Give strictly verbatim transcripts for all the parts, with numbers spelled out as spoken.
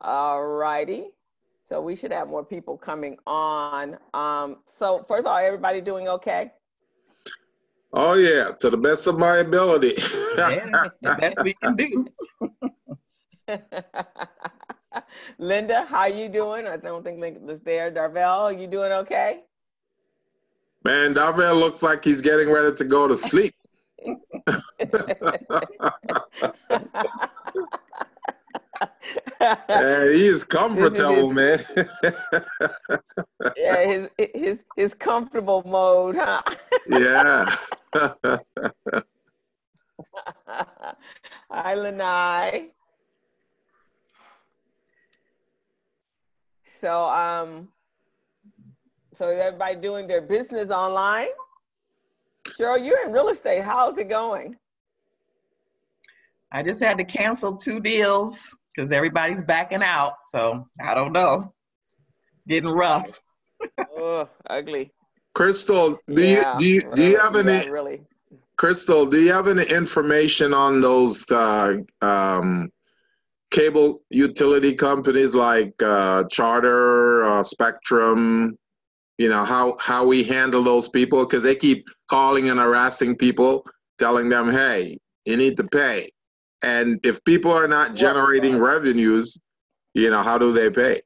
All righty. So we should have more people coming on. Um, so first of all, everybody doing okay? Oh yeah, to the best of my ability. Yeah, that's what we can do. Linda, how you doing? I don't think Linda's there. Darvell, you doing okay? Man, Darvell looks like he's getting ready to go to sleep. Yeah, he is comfortable, his, man. Yeah, his his his comfortable mode, huh? Yeah. Hi, Lanai. So, um, so is everybody doing their business online? Cheryl, you're in real estate. How's it going? I just had to cancel two deals because everybody's backing out. So I don't know. It's getting rough. Oh, ugly. Crystal, do yeah, you do you, do you have any? Really. Crystal, do you have any information on those uh, um, cable utility companies like uh, Charter, uh, Spectrum? You know, how, how we handle those people, because they keep calling and harassing people, telling them, hey, you need to pay. And if people are not generating revenues, you know, how do they pay?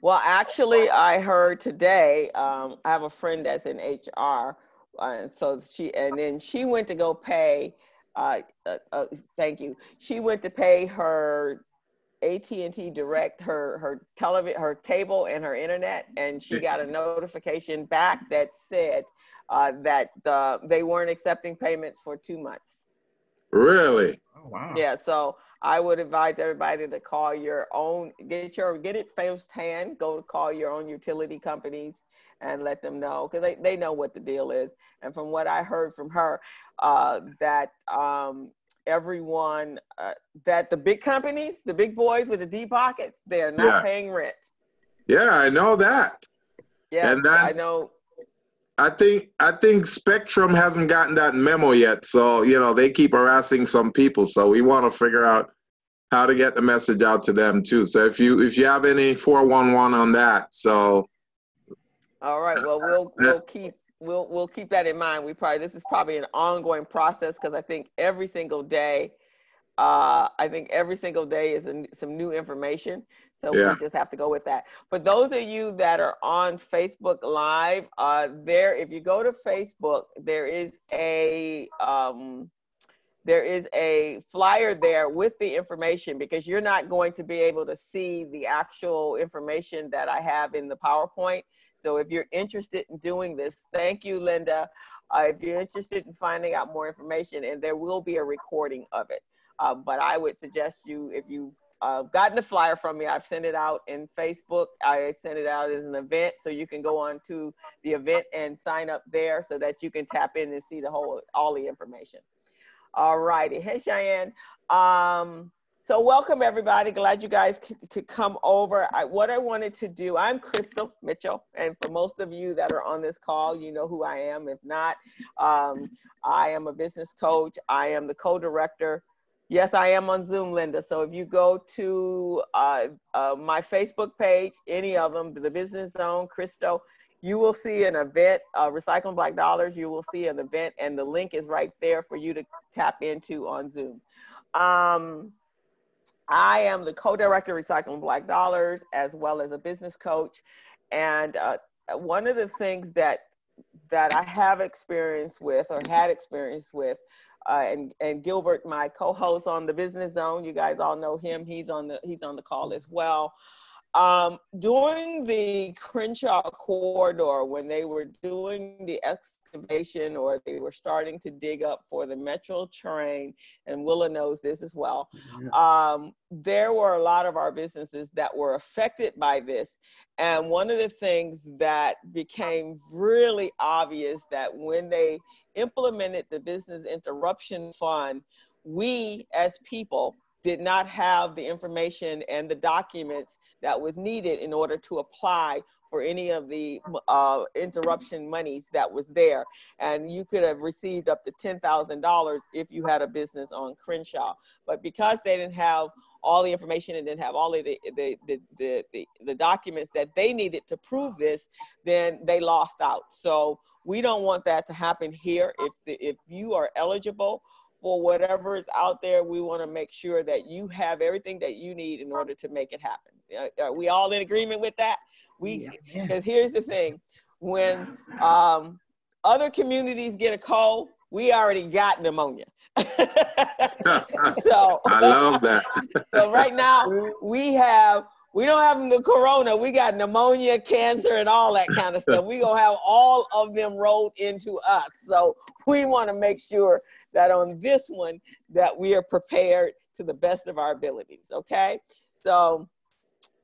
Well, actually, I heard today, um, I have a friend that's in H R, and so she, and then she went to go pay, uh, uh, uh, thank you, she went to pay her A T and T Direct, her her television, her cable, and her internet, and she got a notification back that said uh, that uh, they weren't accepting payments for two months. Really? Oh wow! Yeah, so I would advise everybody to call your own, get your get it firsthand. Go to call your own utility companies and let them know, because they they know what the deal is. And from what I heard from her, uh, that. Um, everyone uh, that the big companies, the big boys with the deep pockets, they're not yeah. paying rent. Yeah, I know that. Yeah, and I know. I think I think Spectrum hasn't gotten that memo yet. So, you know, they keep harassing some people. So we want to figure out how to get the message out to them too. So if you if you have any four one one on that, so. All right, well, we'll, we'll keep. We'll we'll keep that in mind. We probably this is probably an ongoing process, because I think every single day, uh, I think every single day is a, some new information. So yeah. we just have to go with that. For those of you that are on Facebook Live, uh, there if you go to Facebook, there is a um, there is a flyer there with the information, because you're not going to be able to see the actual information that I have in the PowerPoint. So if you're interested in doing this, thank you, Linda. Uh, if you're interested in finding out more information, and there will be a recording of it. Uh, but I would suggest you, if you've uh, gotten a flyer from me, I've sent it out in Facebook. I sent it out as an event, so you can go on to the event and sign up there so that you can tap in and see the whole, all the information. All righty. Hey, Cheyenne. Um, So welcome everybody, glad you guys could come over. I, what I wanted to do, I'm Crystal Mitchell, and for most of you that are on this call, you know who I am. If not, um, I am a business coach. I am the co-director. Yes, I am on Zoom, Linda. So if you go to uh, uh, my Facebook page, any of them, the Business Zone, Crystal, you will see an event, uh, Recycling Black Dollars, you will see an event, and the link is right there for you to tap into on Zoom. Um, I am the co-director of Recycling Black Dollars, as well as a business coach. And uh, one of the things that that I have experience with, or had experience with, uh, and and Gilbert, my co-host on the Business Zone, you guys all know him. He's on the he's on the call as well. Um, during the Crenshaw Corridor, when they were doing the excavation, or they were starting to dig up for the Metro train, and Willa knows this as well, um, there were a lot of our businesses that were affected by this. And one of the things that became really obvious, that when they implemented the Business Interruption Fund, we as people did not have the information and the documents that was needed in order to apply for any of the uh, interruption monies that was there. And you could have received up to ten thousand dollars if you had a business on Crenshaw. But because they didn't have all the information and didn't have all of the, the, the, the, the, the documents that they needed to prove this, then they lost out. So we don't want that to happen here. If, the, if you are eligible for whatever is out there, we want to make sure that you have everything that you need in order to make it happen. Are we all in agreement with that? We, because here's the thing, when um, other communities get a cold, we already got pneumonia. So I love that. So right now we have, we don't have the corona, we got pneumonia, cancer, and all that kind of stuff. We're going to have all of them rolled into us. So we want to make sure that on this one, that we are prepared to the best of our abilities, okay? So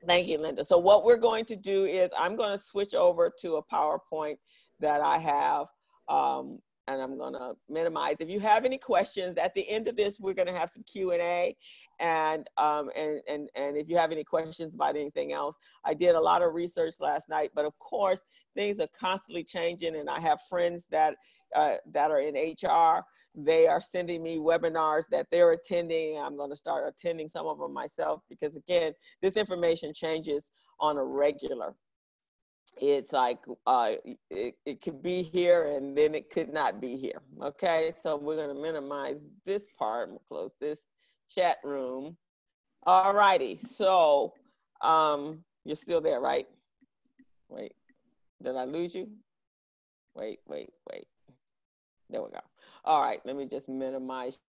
thank you, Linda. So what we're going to do is I'm going to switch over to a PowerPoint that I have. Um, and I'm gonna minimize. If you have any questions, at the end of this, we're gonna have some Q and A, and, um, and, and, and if you have any questions about anything else, I did a lot of research last night, but of course, things are constantly changing, and I have friends that, uh, that are in H R. They are sending me webinars that they're attending. I'm gonna start attending some of them myself, because again, this information changes on a regular. It's like uh, it, it could be here and then it could not be here. Okay, so we're going to minimize this part. We'll close this chat room. All righty, so um, you're still there, right? Wait, did I lose you? Wait, wait, wait. There we go. All right, let me just minimize,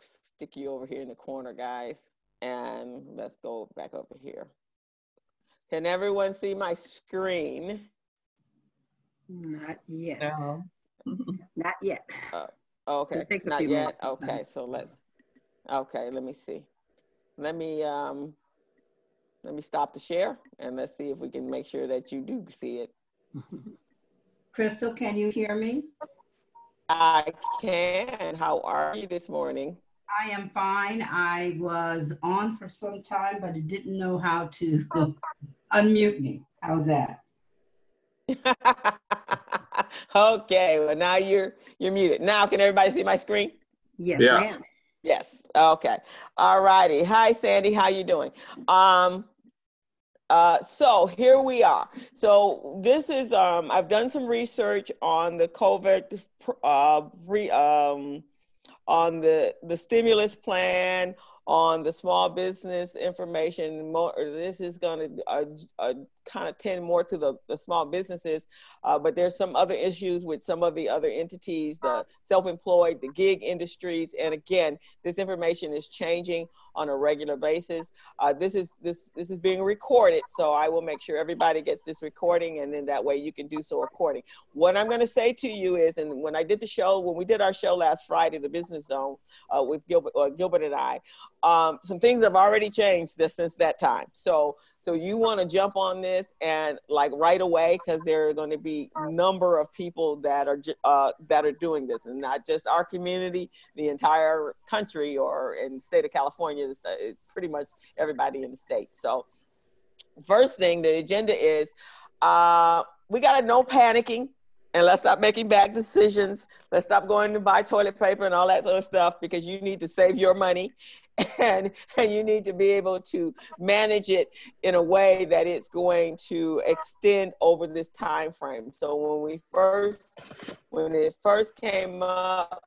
stick you over here in the corner, guys. And let's go back over here. Can everyone see my screen? Not yet. No. Not yet. Uh, okay. Not yet. Okay. So let's. Okay. Let me see. Let me um. Let me stop the share and let's see if we can make sure that you do see it. Crystal, can you hear me? I can. How are you this morning? I am fine. I was on for some time, but I didn't know how to unmute me. How's that? Okay, well now you're you're muted. Now can everybody see my screen? Yes. Yes. Yes. Okay. All righty. Hi Sandy, how you doing? Um Uh, so here we are. So this is, um, I've done some research on the COVID, uh, re, um, on the, the stimulus plan, on the small business information. More, this is gonna uh, uh, kind of tend more to the, the small businesses, uh, but there's some other issues with some of the other entities, the self-employed, the gig industries. And again, this information is changing on a regular basis. Uh, this is this this is being recorded, so I will make sure everybody gets this recording, and then that way you can do so according. What I'm going to say to you is, and when I did the show, when we did our show last Friday, the Business Zone uh, with Gilbert, uh, Gilbert and I, um, some things have already changed this, since that time. So so you want to jump on this and like right away, because there are going to be a number of people that are uh, that are doing this, and not just our community, the entire country, or in the state of California. Is pretty much everybody in the state. So first thing, the agenda is uh, we got to no panicking, and let's stop making bad decisions. Let's stop going to buy toilet paper and all that sort of stuff, because you need to save your money, and, and you need to be able to manage it in a way that it's going to extend over this time frame. So when we first, when it first came up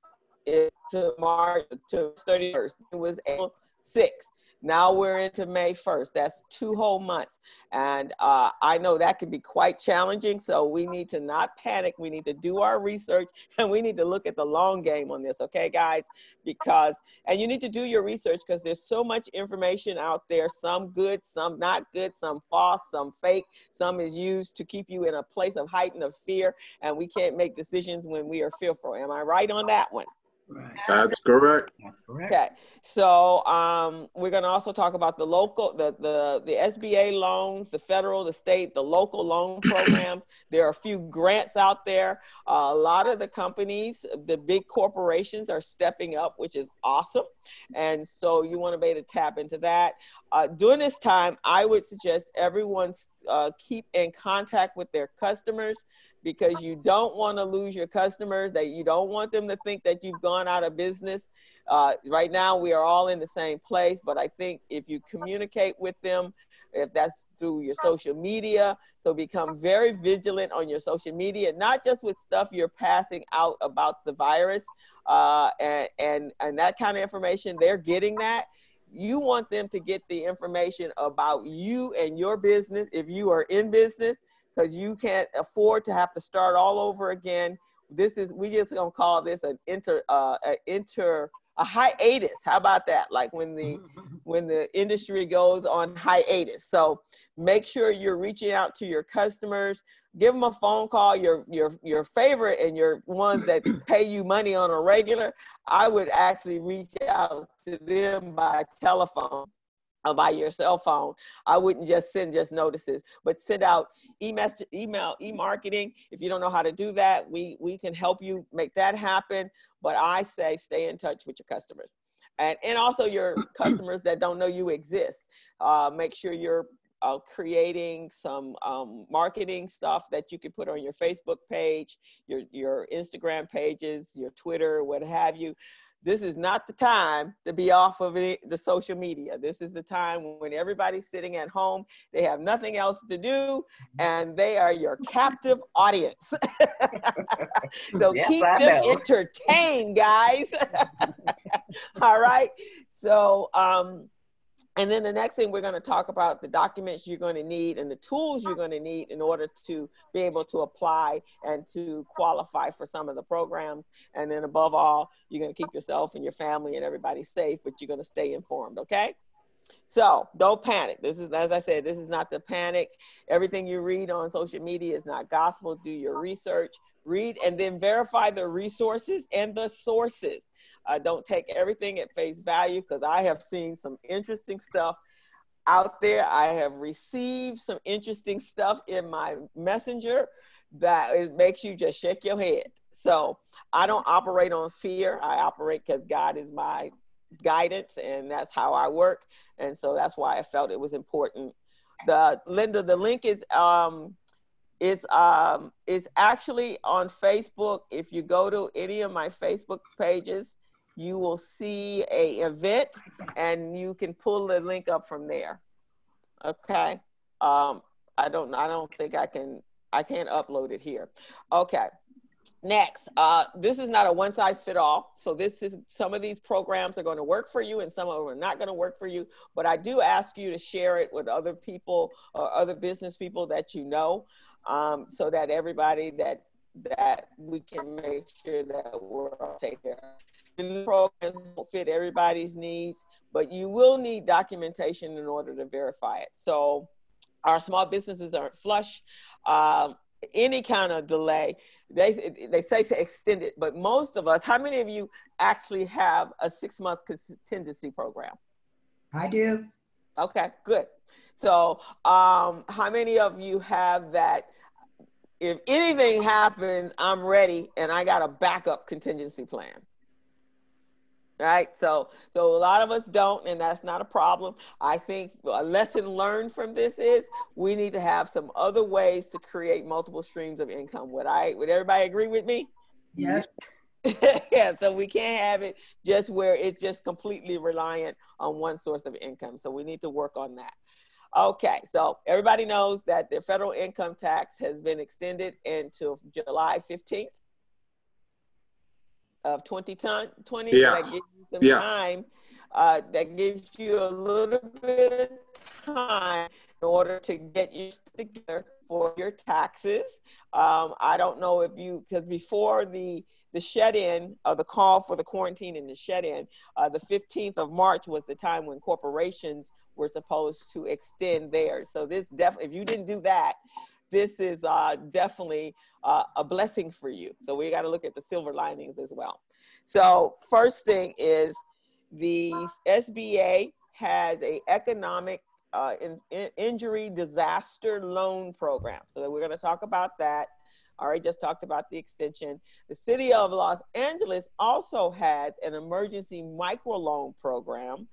it, to March to thirty-first, it was April six. Now we're into May first. That's two whole months. And uh, I know that can be quite challenging. So we need to not panic. We need to do our research, and we need to look at the long game on this. Okay, guys, because, and you need to do your research, because there's so much information out there. Some good, some not good, some false, some fake, some is used to keep you in a place of heightened of fear. And we can't make decisions when we are fearful. Am I right on that one? Right. That's correct. That's correct. Okay, so um, we're going to also talk about the local, the, the, the S B A loans, the federal, the state, the local loan program. There are a few grants out there. Uh, a lot of the companies, the big corporations are stepping up, which is awesome. And so you want to be able to tap into that. Uh, during this time, I would suggest everyone uh, keep in contact with their customers. because you don't want to lose your customers, that you don't want them to think that you've gone out of business. Uh, right now, we are all in the same place, but I think if you communicate with them, if that's through your social media, so become very vigilant on your social media, not just with stuff you're passing out about the virus uh, and, and, and that kind of information, they're getting that. You want them to get the information about you and your business if you are in business, because you can't afford to have to start all over again. This is, we just gonna call this an inter, uh, an inter, a hiatus. How about that? Like when the, when the industry goes on hiatus. So make sure you're reaching out to your customers. Give them a phone call. Your your your favorite and your ones that pay you money on a regular. I would actually reach out to them by telephone, or by your cell phone. I wouldn't just send just notices, but send out email, e-marketing. If you don't know how to do that, we, we can help you make that happen. But I say, stay in touch with your customers. And, and also your customers that don't know you exist. Uh, make sure you're uh, creating some um, marketing stuff that you can put on your Facebook page, your, your Instagram pages, your Twitter, what have you. This is not the time to be off of it, the social media. This is the time when everybody's sitting at home, they have nothing else to do, and they are your captive audience. So yes, keep I them know. entertained, guys. All right, so, um, and then the next thing we're gonna talk about the documents you're gonna need and the tools you're gonna need in order to be able to apply and to qualify for some of the programs. And then above all, you're gonna keep yourself and your family and everybody safe, but you're gonna stay informed, okay? So don't panic. This is, as I said, this is not the panic. Everything you read on social media is not gospel. Do your research, read, and then verify the resources and the sources. Uh, don't take everything at face value, because I have seen some interesting stuff out there. I have received some interesting stuff in my messenger that it makes you just shake your head. So I don't operate on fear. I operate because God is my guidance, and that's how I work. And so that's why I felt it was important. The Linda, the link is um, It's, um, it's actually on Facebook. If you go to any of my Facebook pages, you will see a event, and you can pull the link up from there. Okay. Um, I don't, I don't think I can, I can't upload it here. Okay. Next, uh, this is not a one size fit all. So this is, some of these programs are going to work for you and some of them are not going to work for you, but I do ask you to share it with other people or other business people that you know, um, so that everybody that, that we can make sure that we're all taken care of. The programs will fit everybody's needs, but you will need documentation in order to verify it. So our small businesses aren't flush. Um, any kind of delay, they, they say to extend it, but most of us, how many of you actually have a six month contingency program? I do. Okay, good. So um, how many of you have that? If anything happens, I'm ready and I got a backup contingency plan. Right. So, so a lot of us don't, and that's not a problem. I think a lesson learned from this is we need to have some other ways to create multiple streams of income. Would I, would everybody agree with me? Yes. Yeah. So we can't have it just where it's just completely reliant on one source of income. So we need to work on that. Okay. So everybody knows that the federal income tax has been extended until July fifteenth. Of twenty twenty, yes. So that gives you some yes. time. Uh, that gives you a little bit of time in order to get you together for your taxes. Um, I don't know if you, because before the the shut-in, or the call for the quarantine and the shut-in, uh, the fifteenth of March was the time when corporations were supposed to extend theirs. So this def, if you didn't do that, this is uh, definitely uh, a blessing for you. So we got to look at the silver linings as well. So first thing is the S B A has a economic uh, in, in injury disaster loan program. So we're going to talk about that. I already just talked about the extension. The city of Los Angeles also has an emergency microloan program,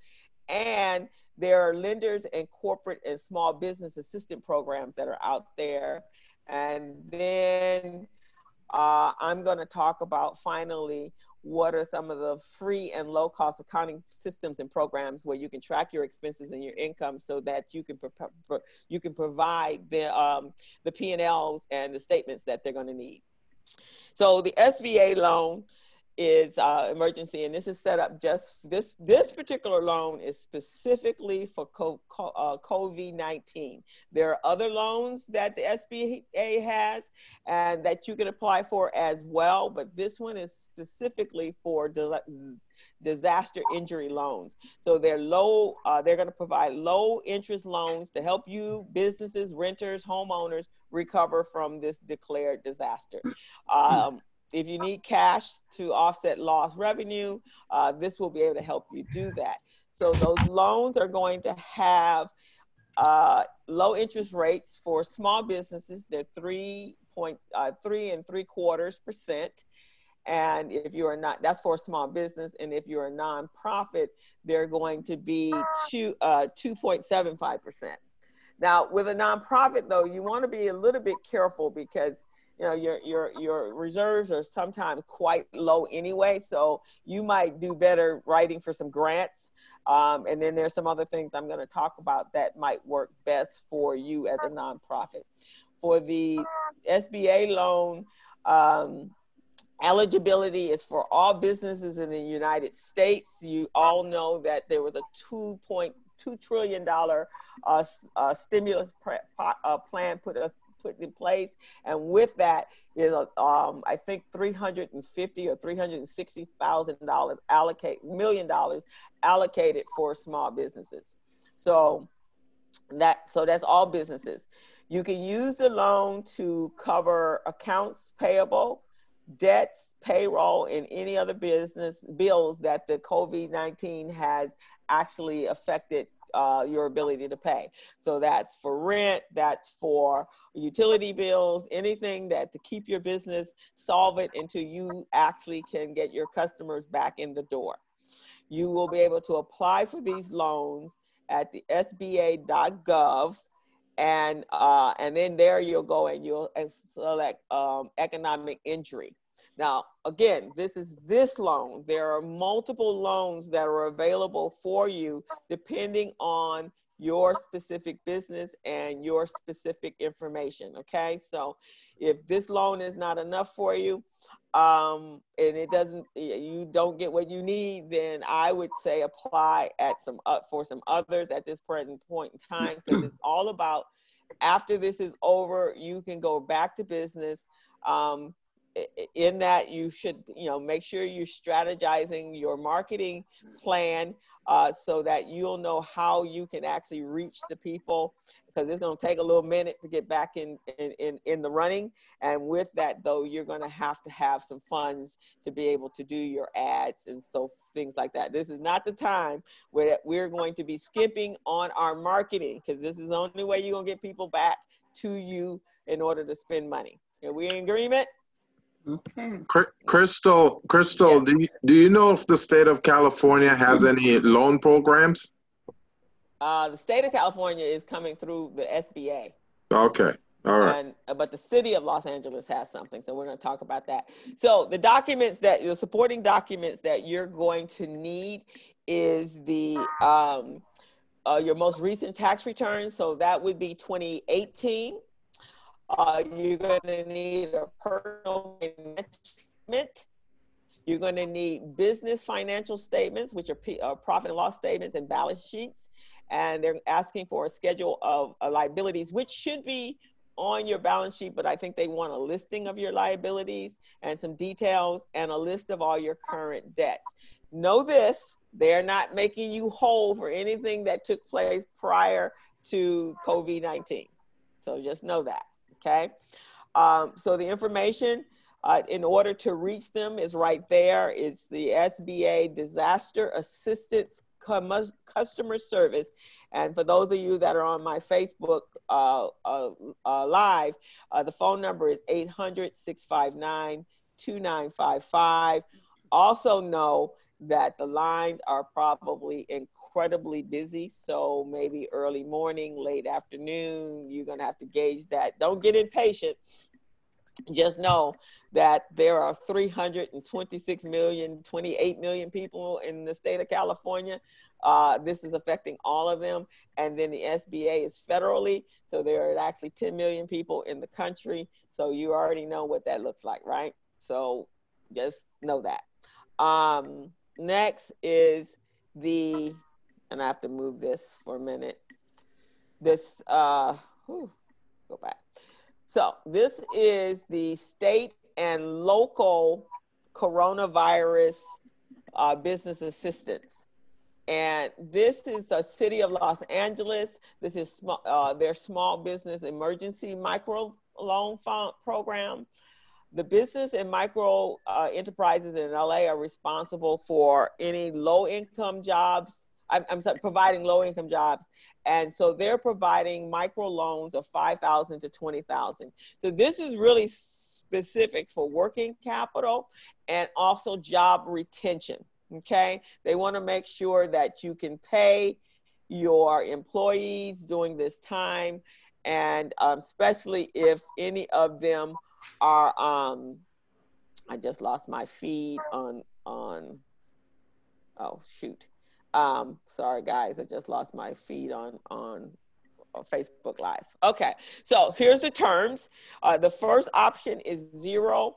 and there are lenders and corporate and small business assistance programs that are out there. And then uh, I'm going to talk about finally, what are some of the free and low cost accounting systems and programs where you can track your expenses and your income so that you can, you can provide the, um, the P and Ls and the statements that they're going to need. So the S B A loan is uh, emergency, and this is set up just, this, this particular loan is specifically for COVID nineteen. There are other loans that the S B A has and that you can apply for as well, but this one is specifically for disaster injury loans. So they're low, uh, they're gonna provide low interest loans to help you, businesses, renters, homeowners, recover from this declared disaster. Um, If you need cash to offset lost revenue, uh, this will be able to help you do that. So those loans are going to have uh, low interest rates for small businesses. They're three point uh, three and three quarters percent. And if you are not, that's for a small business. And if you're a nonprofit, they're going to be two uh, two point seven five percent. Now, with a nonprofit though, you want to be a little bit careful because you know, your, your, your reserves are sometimes quite low anyway, so you might do better writing for some grants. Um, and then there's some other things I'm going to talk about that might work best for you as a nonprofit. For the S B A loan, um, eligibility is for all businesses in the United States. You all know that there was a two point two trillion dollars uh, uh, stimulus uh, plan put us put in place, and with that is um, I think three hundred fifty or three hundred sixty thousand dollars allocate million dollars allocated for small businesses. So that so that's all businesses. You can use the loan to cover accounts payable, debts, payroll, and any other business bills that the COVID nineteen has actually affected Uh, your ability to pay. So that's for rent, that's for utility bills, anything that to keep your business solvent until you actually can get your customers back in the door. You will be able to apply for these loans at the S B A dot gov, and uh, and then there you'll go and you'll select um, economic injury. Now, again, this is this loan. There are multiple loans that are available for you depending on your specific business and your specific information, okay? So if this loan is not enough for you um, and it doesn't, you don't get what you need, then I would say apply at some uh, for some others at this present point in time, because it's all about after this is over, you can go back to business. Um, in that you should, you know, make sure you're strategizing your marketing plan uh, so that you'll know how you can actually reach the people, because it's going to take a little minute to get back in, in, in, in the running. And with that though, you're going to have to have some funds to be able to do your ads and so things like that. This is not the time where we're going to be skimping on our marketing, because this is the only way you're going to get people back to you in order to spend money. Are we in agreement? Okay. Crystal, Crystal, yes. do, you, do you know if the state of California has any loan programs? Uh, the state of California is coming through the S B A. Okay. All right. And, but the city of Los Angeles has something, so we're going to talk about that. So the documents that, the supporting documents that you're going to need is the um, uh, your most recent tax return. So that would be twenty eighteen. Uh, you're going to need a personal financial statement. You're going to need business financial statements, which are P uh, profit and loss statements and balance sheets. And they're asking for a schedule of uh, liabilities, which should be on your balance sheet, but I think they want a listing of your liabilities and some details and a list of all your current debts. Know this, they're not making you whole for anything that took place prior to COVID nineteen. So just know that. Okay, um, so the information uh, in order to reach them is right there. It's the S B A Disaster Assistance Customer Service. And for those of you that are on my Facebook uh, uh, uh, Live, uh, the phone number is eight hundred, six five nine, two nine five five. Also know that the lines are probably incredibly busy. So maybe early morning, late afternoon, you're gonna have to gauge that. Don't get impatient. Just know that there are three hundred twenty-six million, twenty-eight million people in the state of California. Uh, this is affecting all of them. And then the S B A is federally. So there are actually ten million people in the country. So you already know what that looks like, right? So just know that. Um, next is the, and I have to move this for a minute. This, uh, whew, go back. So this is the state and local coronavirus uh, business assistance. And this is the city of Los Angeles. This is sm uh, their small business emergency micro loan fund program. The business and micro uh, enterprises in L A are responsible for any low income jobs. I'm, I'm sorry, providing low income jobs. And so they're providing micro loans of five thousand to twenty thousand. So this is really specific for working capital and also job retention, okay? They wanna make sure that you can pay your employees during this time, and um, especially if any of them are, um, I just lost my feed on, on oh shoot. Um, sorry guys, I just lost my feed on, on Facebook Live. Okay, so here's the terms. Uh, the first option is zero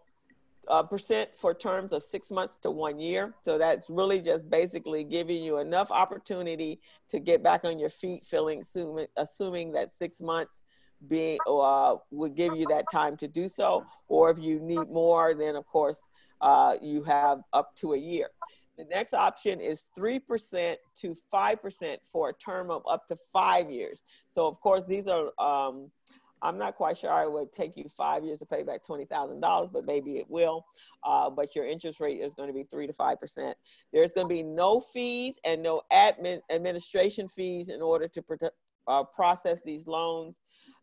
uh, percent for terms of six months to one year. So that's really just basically giving you enough opportunity to get back on your feet, feeling, assuming, assuming that six months being, uh, would give you that time to do so. Or if you need more, then of course uh, you have up to a year. The next option is three percent to five percent for a term of up to five years. So of course, these are, um, I'm not quite sure it would take you five years to pay back twenty thousand dollars, but maybe it will. Uh, but your interest rate is gonna be three to five percent. There's gonna be no fees and no admin administration fees in order to protect, uh, process these loans.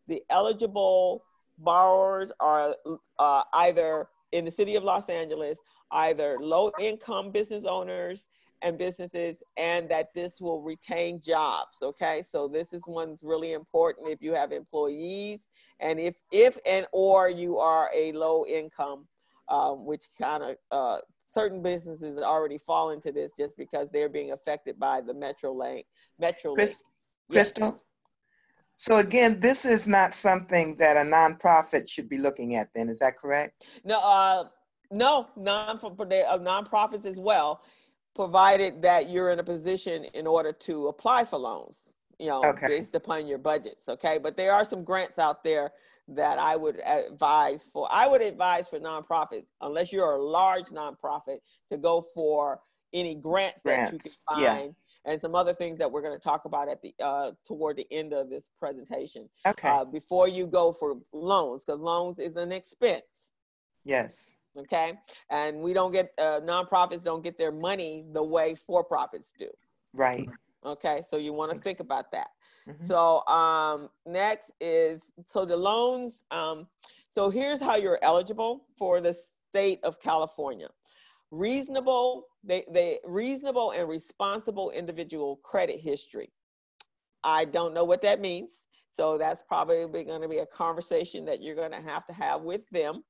The eligible borrowers are uh, either in the city of Los Angeles, either low-income business owners and businesses, and that this will retain jobs, okay? So this is one's really important if you have employees, and if, if and or you are a low-income, um, which kind of, uh, certain businesses already fall into this just because they're being affected by the Metro Link. Metro Link. Crystal? Yes. So again, this is not something that a nonprofit should be looking at then, is that correct? No. Uh, No, non for uh, nonprofits as well, provided that you're in a position in order to apply for loans, you know, okay, based upon your budgets. Okay, but there are some grants out there that I would advise for. I would advise for nonprofits, unless you're a large nonprofit, to go for any grants, grants. that you can find, yeah, and some other things that we're going to talk about at the uh, toward the end of this presentation. Okay, uh, before you go for loans, because loans is an expense. Yes. Okay, and we don't get uh, nonprofits don't get their money the way for profits do. Right. Okay, so you want to think about that. Mm-hmm. So um, next is so the loans. Um, so here's how you're eligible for the state of California: reasonable, they they reasonable and responsible individual credit history. I don't know what that means, so that's probably going to be a conversation that you're going to have to have with them.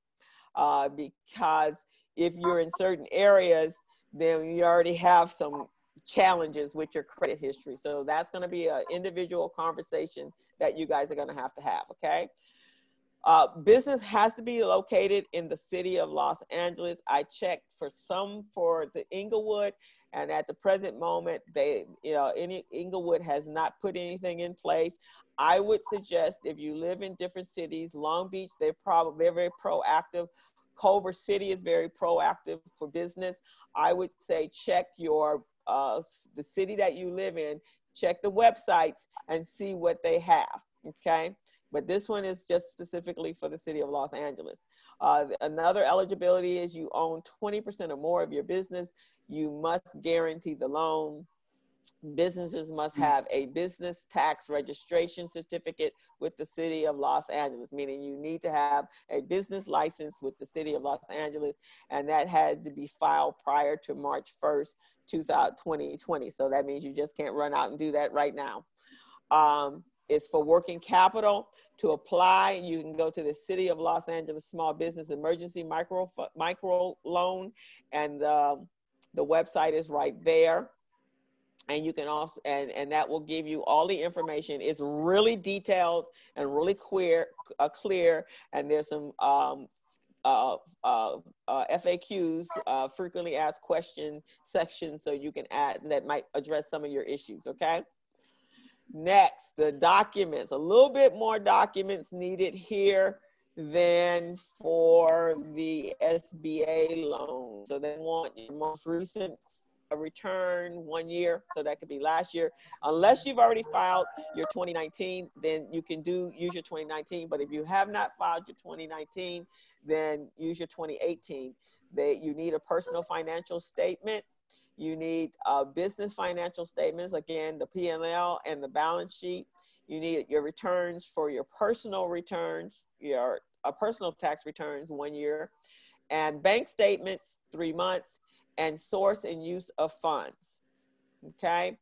Uh, because if you're in certain areas, then you already have some challenges with your credit history. So that's going to be an individual conversation that you guys are going to have to have, okay? Uh, business has to be located in the city of Los Angeles. I checked for some for the Inglewood, and at the present moment, they, you know, any Inglewood has not put anything in place. I would suggest if you live in different cities, Long Beach, they're probably they're very proactive. Culver City is very proactive for business. I would say check your uh, the city that you live in, check the websites and see what they have. Okay, but this one is just specifically for the city of Los Angeles. Uh, another eligibility is you own twenty percent or more of your business. You must guarantee the loan. businesses must have a business tax registration certificate with the city of Los Angeles, meaning you need to have a business license with the city of Los Angeles, and that has to be filed prior to March first, twenty twenty. So that means you just can't run out and do that right now. Um, it's for working capital. To apply, you can go to the City of Los Angeles Small Business Emergency Micro, micro Loan, and uh, the website is right there. And you can also, and, and that will give you all the information. It's really detailed and really clear, uh, clear. And there's some um, uh, uh, uh, F A Qs, uh, frequently asked question sections, so you can add, that might address some of your issues, okay? Next, the documents. A little bit more documents needed here than for the S B A loan. So they want your most recent a return one year, so that could be last year. Unless you've already filed your twenty nineteen, then you can do use your twenty nineteen. But if you have not filed your twenty nineteen, then use your twenty eighteen. They, you need a personal financial statement. You need uh, business financial statements, again, the P and L and the balance sheet. You need your returns for your personal returns, your uh, personal tax returns one year, and bank statements three months, and source and use of funds, okay?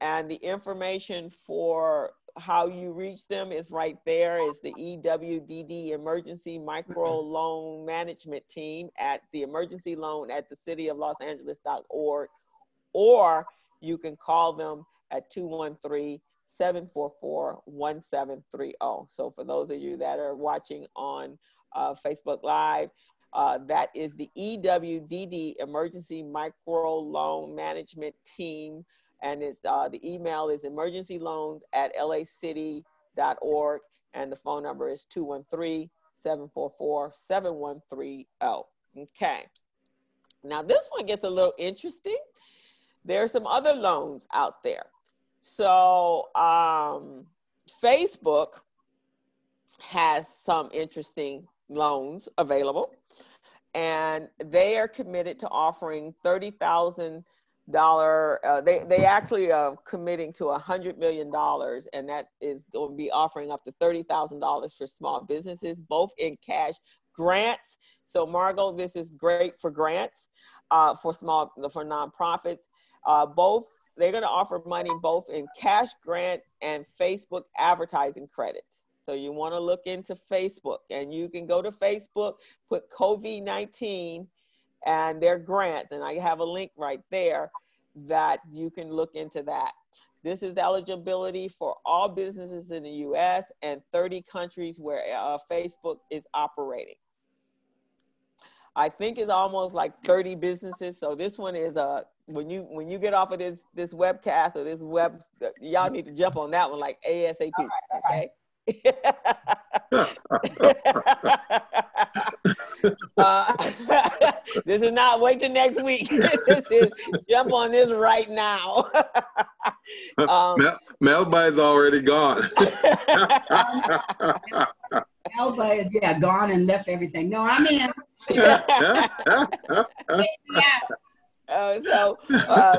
And the information for how you reach them is right there, is the E W D D Emergency Micro Loan Management Team at the emergency loan at the city of Los Angeles dot org, or you can call them at two one three, seven four four, one seven three zero. So for those of you that are watching on uh, Facebook Live, Uh, that is the E W D D, Emergency Micro Loan Management Team. And it's, uh, the email is emergency loans at L A city dot org. And the phone number is two one three, seven four four, seven one three zero. Okay. Now this one gets a little interesting. There are some other loans out there. So um, Facebook has some interesting loans available, and they are committed to offering thirty thousand dollars. Uh, they, they actually are committing to one hundred million dollars, and that is going to be offering up to thirty thousand dollars for small businesses, both in cash grants. So Margo, this is great for grants, uh, for small, for nonprofits. Uh, both, they're going to offer money both in cash grants and Facebook advertising credits. So you want to look into Facebook, and you can go to Facebook, put COVID nineteen and their grants. And I have a link right there that you can look into that. This is eligibility for all businesses in the U S and thirty countries where uh, Facebook is operating. I think it's almost like thirty businesses. So this one is a, when you, when you get off of this, this webcast or this web, y'all need to jump on that one like ASAP, all right, all right. Okay? uh, this is not wait till next week. This is jump on this right now. um, Mel, Melba is already gone. Melba is yeah gone and left everything. No, I'm in. Yeah. Uh, so uh,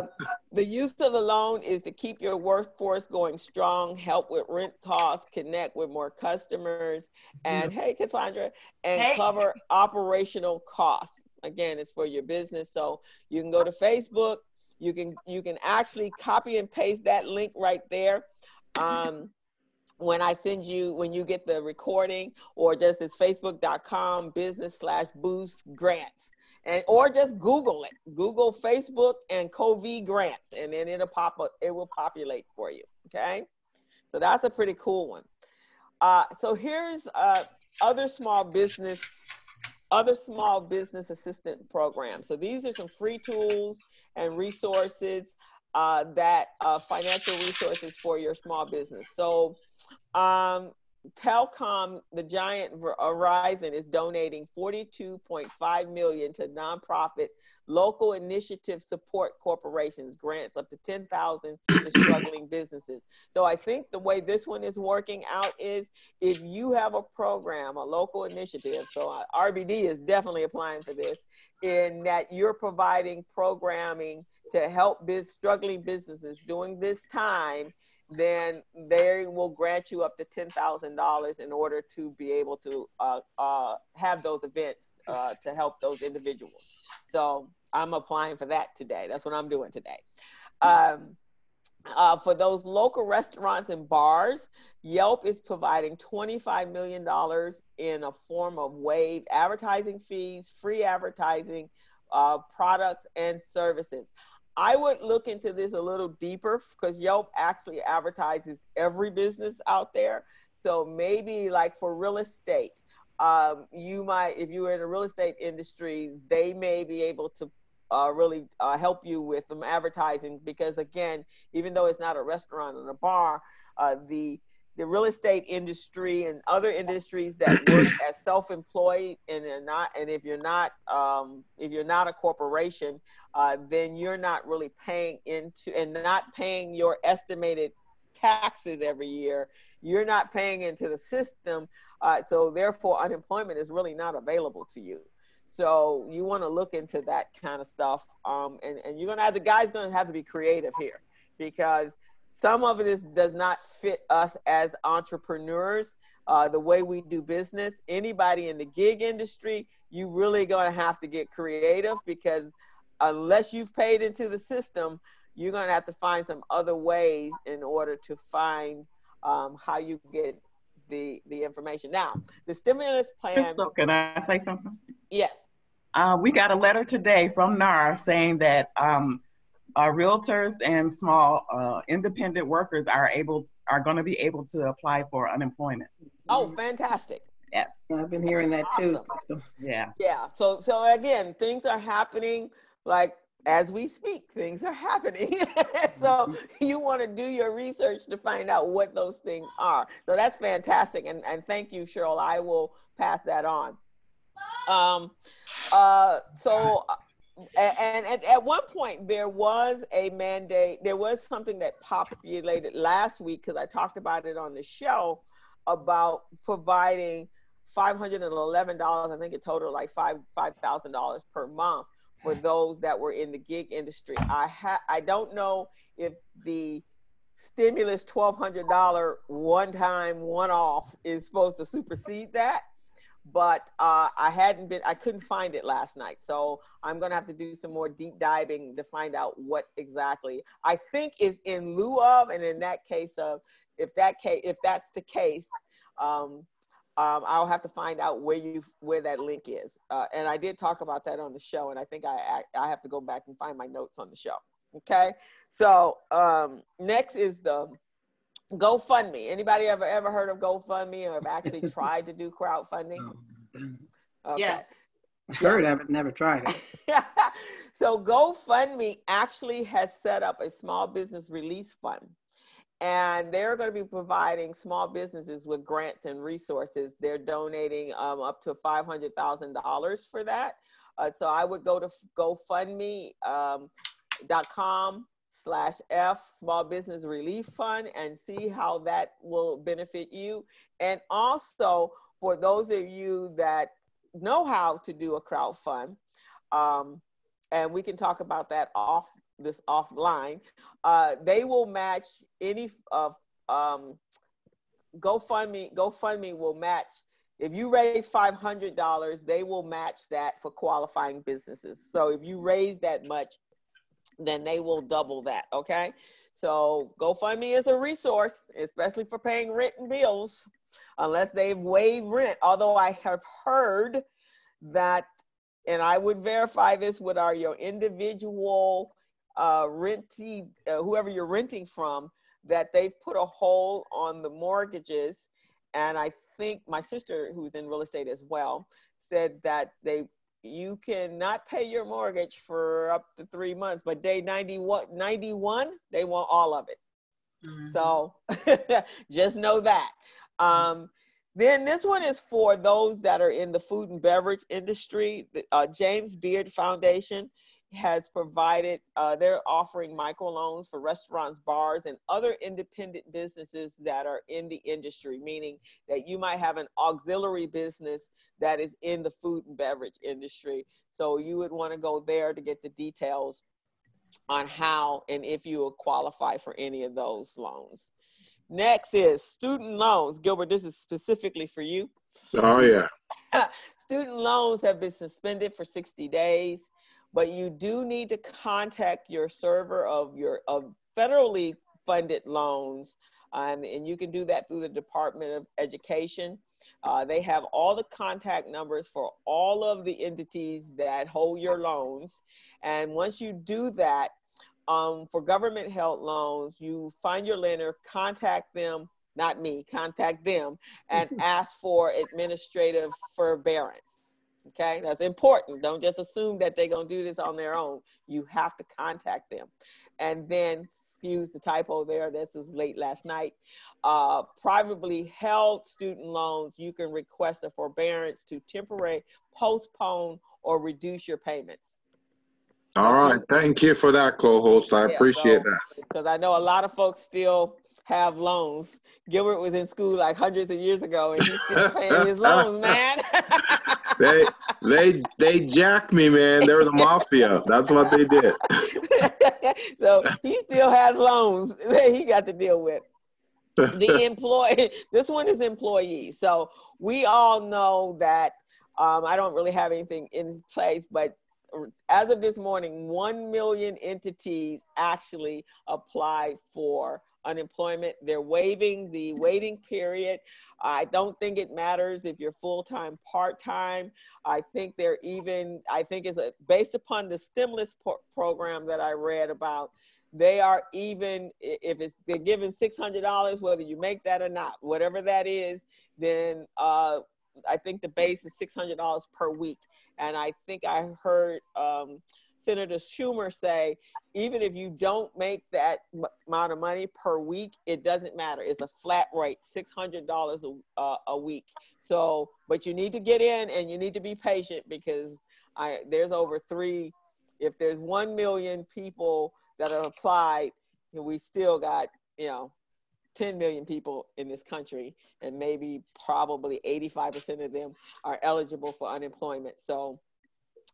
the use of the loan is to keep your workforce going strong, help with rent costs, connect with more customers, and hey, Cassandra, and hey. cover operational costs. Again, it's for your business. So you can go to Facebook. You can, you can actually copy and paste that link right there. Um, when I send you, when you get the recording, or just it's facebook dot com business slash boost grants. And, or just Google it, Google Facebook and COVID grants, and then it'll pop up, it will populate for you, okay? So that's a pretty cool one. Uh, so here's uh, other small business, other small business assistance programs. So these are some free tools and resources uh, that, uh, financial resources for your small business. So um, Telcom, the giant Verizon, is donating forty-two point five million dollars to nonprofit local initiative support corporations, grants up to ten thousand dollars to struggling businesses. So I think the way this one is working out is if you have a program, a local initiative, so R B D is definitely applying for this, in that you're providing programming to help biz, struggling businesses during this time, then they will grant you up to ten thousand dollars in order to be able to uh, uh, have those events uh, to help those individuals. So I'm applying for that today. That's what I'm doing today. Um, uh, for those local restaurants and bars, Yelp is providing twenty-five million dollars in a form of waived advertising fees, free advertising, uh, products and services. I would look into this a little deeper because Yelp actually advertises every business out there. So maybe like for real estate, um, you might, if you were in the real estate industry, they may be able to uh, really uh, help you with some advertising because again, even though it's not a restaurant and a bar, uh, the the real estate industry and other industries that work as self-employed and they're not, and if you're not, um, if you're not a corporation, uh, then you're not really paying into and not paying your estimated taxes every year. You're not paying into the system. Uh, so therefore unemployment is really not available to you. So you want to look into that kind of stuff. Um, and, and you're going to have, the guy's going to have to be creative here because some of it is, does not fit us as entrepreneurs, uh, the way we do business. Anybody in the gig industry, you really going to have to get creative because unless you've paid into the system, you're going to have to find some other ways in order to find um, how you get the, the information. Now, the stimulus plan. Crystal, can I say something? Yes. Uh, we got a letter today from NARA saying that um, Uh, realtors and small uh, independent workers are able are going to be able to apply for unemployment. Oh, fantastic! Yes, I've been hearing that awesome. too. Yeah, yeah. So, so again, things are happening like as we speak. Things are happening. So you want to do your research to find out what those things are. So that's fantastic, and and thank you, Cheryl. I will pass that on. Um, uh, so. And at, at one point, there was a mandate, there was something that populated last week, because I talked about it on the show, about providing five hundred eleven dollars, I think it totaled like five thousand dollars per month for those that were in the gig industry. I, ha I don't know if the stimulus twelve hundred dollar one-time, one-off is supposed to supersede that. But uh, I hadn't been, I couldn't find it last night. So I'm going to have to do some more deep diving to find out what exactly I think is in lieu of. And in that case of, if that case, if that's the case, um, um, I'll have to find out where you, where that link is. Uh, and I did talk about that on the show. And I think I, I, I have to go back and find my notes on the show. Okay. So um, next is the GoFundMe. Anybody ever ever heard of GoFundMe or have actually tried to do crowdfunding? Okay. Yes. Heard of it, never tried it. So GoFundMe actually has set up a small business release fund, and they're going to be providing small businesses with grants and resources. They're donating um, up to five hundred thousand dollars for that. Uh, so I would go to GoFundMe dot com. Um, slash F Small Business Relief Fund and see how that will benefit you. And also for those of you that know how to do a crowdfund, um, and we can talk about that off this offline, uh, they will match any of uh, um, GoFundMe, GoFundMe will match. If you raise five hundred dollars, they will match that for qualifying businesses. So if you raise that much, then they will double that, okay? So GoFundMe is a resource, especially for paying rent and bills, unless they've waived rent. Although I have heard that, and I would verify this with our your individual uh, rentee, uh, whoever you're renting from, that they've put a hold on the mortgages. And I think my sister, who's in real estate as well, said that they, you cannot pay your mortgage for up to three months, but day ninety-one, ninety-one they want all of it. Mm-hmm. So just know that. Um, then this one is for those that are in the food and beverage industry. The uh, James Beard Foundation has provided, uh, they're offering microloans for restaurants, bars, and other independent businesses that are in the industry, meaning that you might have an auxiliary business that is in the food and beverage industry. So you would want to go there to get the details on how and if you will qualify for any of those loans. Next is student loans. Gilbert, this is specifically for you. Oh, yeah. Student loans have been suspended for sixty days, but you do need to contact your server of your of federally funded loans, um, and you can do that through the Department of Education. Uh, they have all the contact numbers for all of the entities that hold your loans, and once you do that, um, for government-held loans, you find your lender, contact them, not me, contact them, and ask for administrative forbearance, okay? That's important. Don't just assume that they're going to do this on their own. You have to contact them. And then, excuse the typo there, this was late last night, uh, privately held student loans, you can request a forbearance to temporarily postpone or reduce your payments. All right, thank you for that, co-host. I yeah, appreciate so, that. Because I know a lot of folks still have loans. Gilbert was in school like hundreds of years ago, and he's still paying his loans, man. they, they, they jacked me, man. They were the mafia. That's what they did. So he still has loans that he got to deal with. The employee, this one is employees. So we all know that um, I don't really have anything in place, but as of this morning, one million entities actually applied for unemployment. They're waiving the waiting period. I don't think it matters if you're full-time, part-time. I think they're even, I think it's a, based upon the stimulus program that I read about, they are even, if it's, they're giving six hundred dollars, whether you make that or not, whatever that is, then uh, I think the base is six hundred dollars per week. And I think I heard um, Senator Schumer say, even if you don't make that m amount of money per week, it doesn't matter. It's a flat rate, six hundred dollars a, uh, a week. So, but you need to get in and you need to be patient, because I, there's over three, if there's one million people that have applied, we still got, you know, ten million people in this country, and maybe probably eighty-five percent of them are eligible for unemployment. So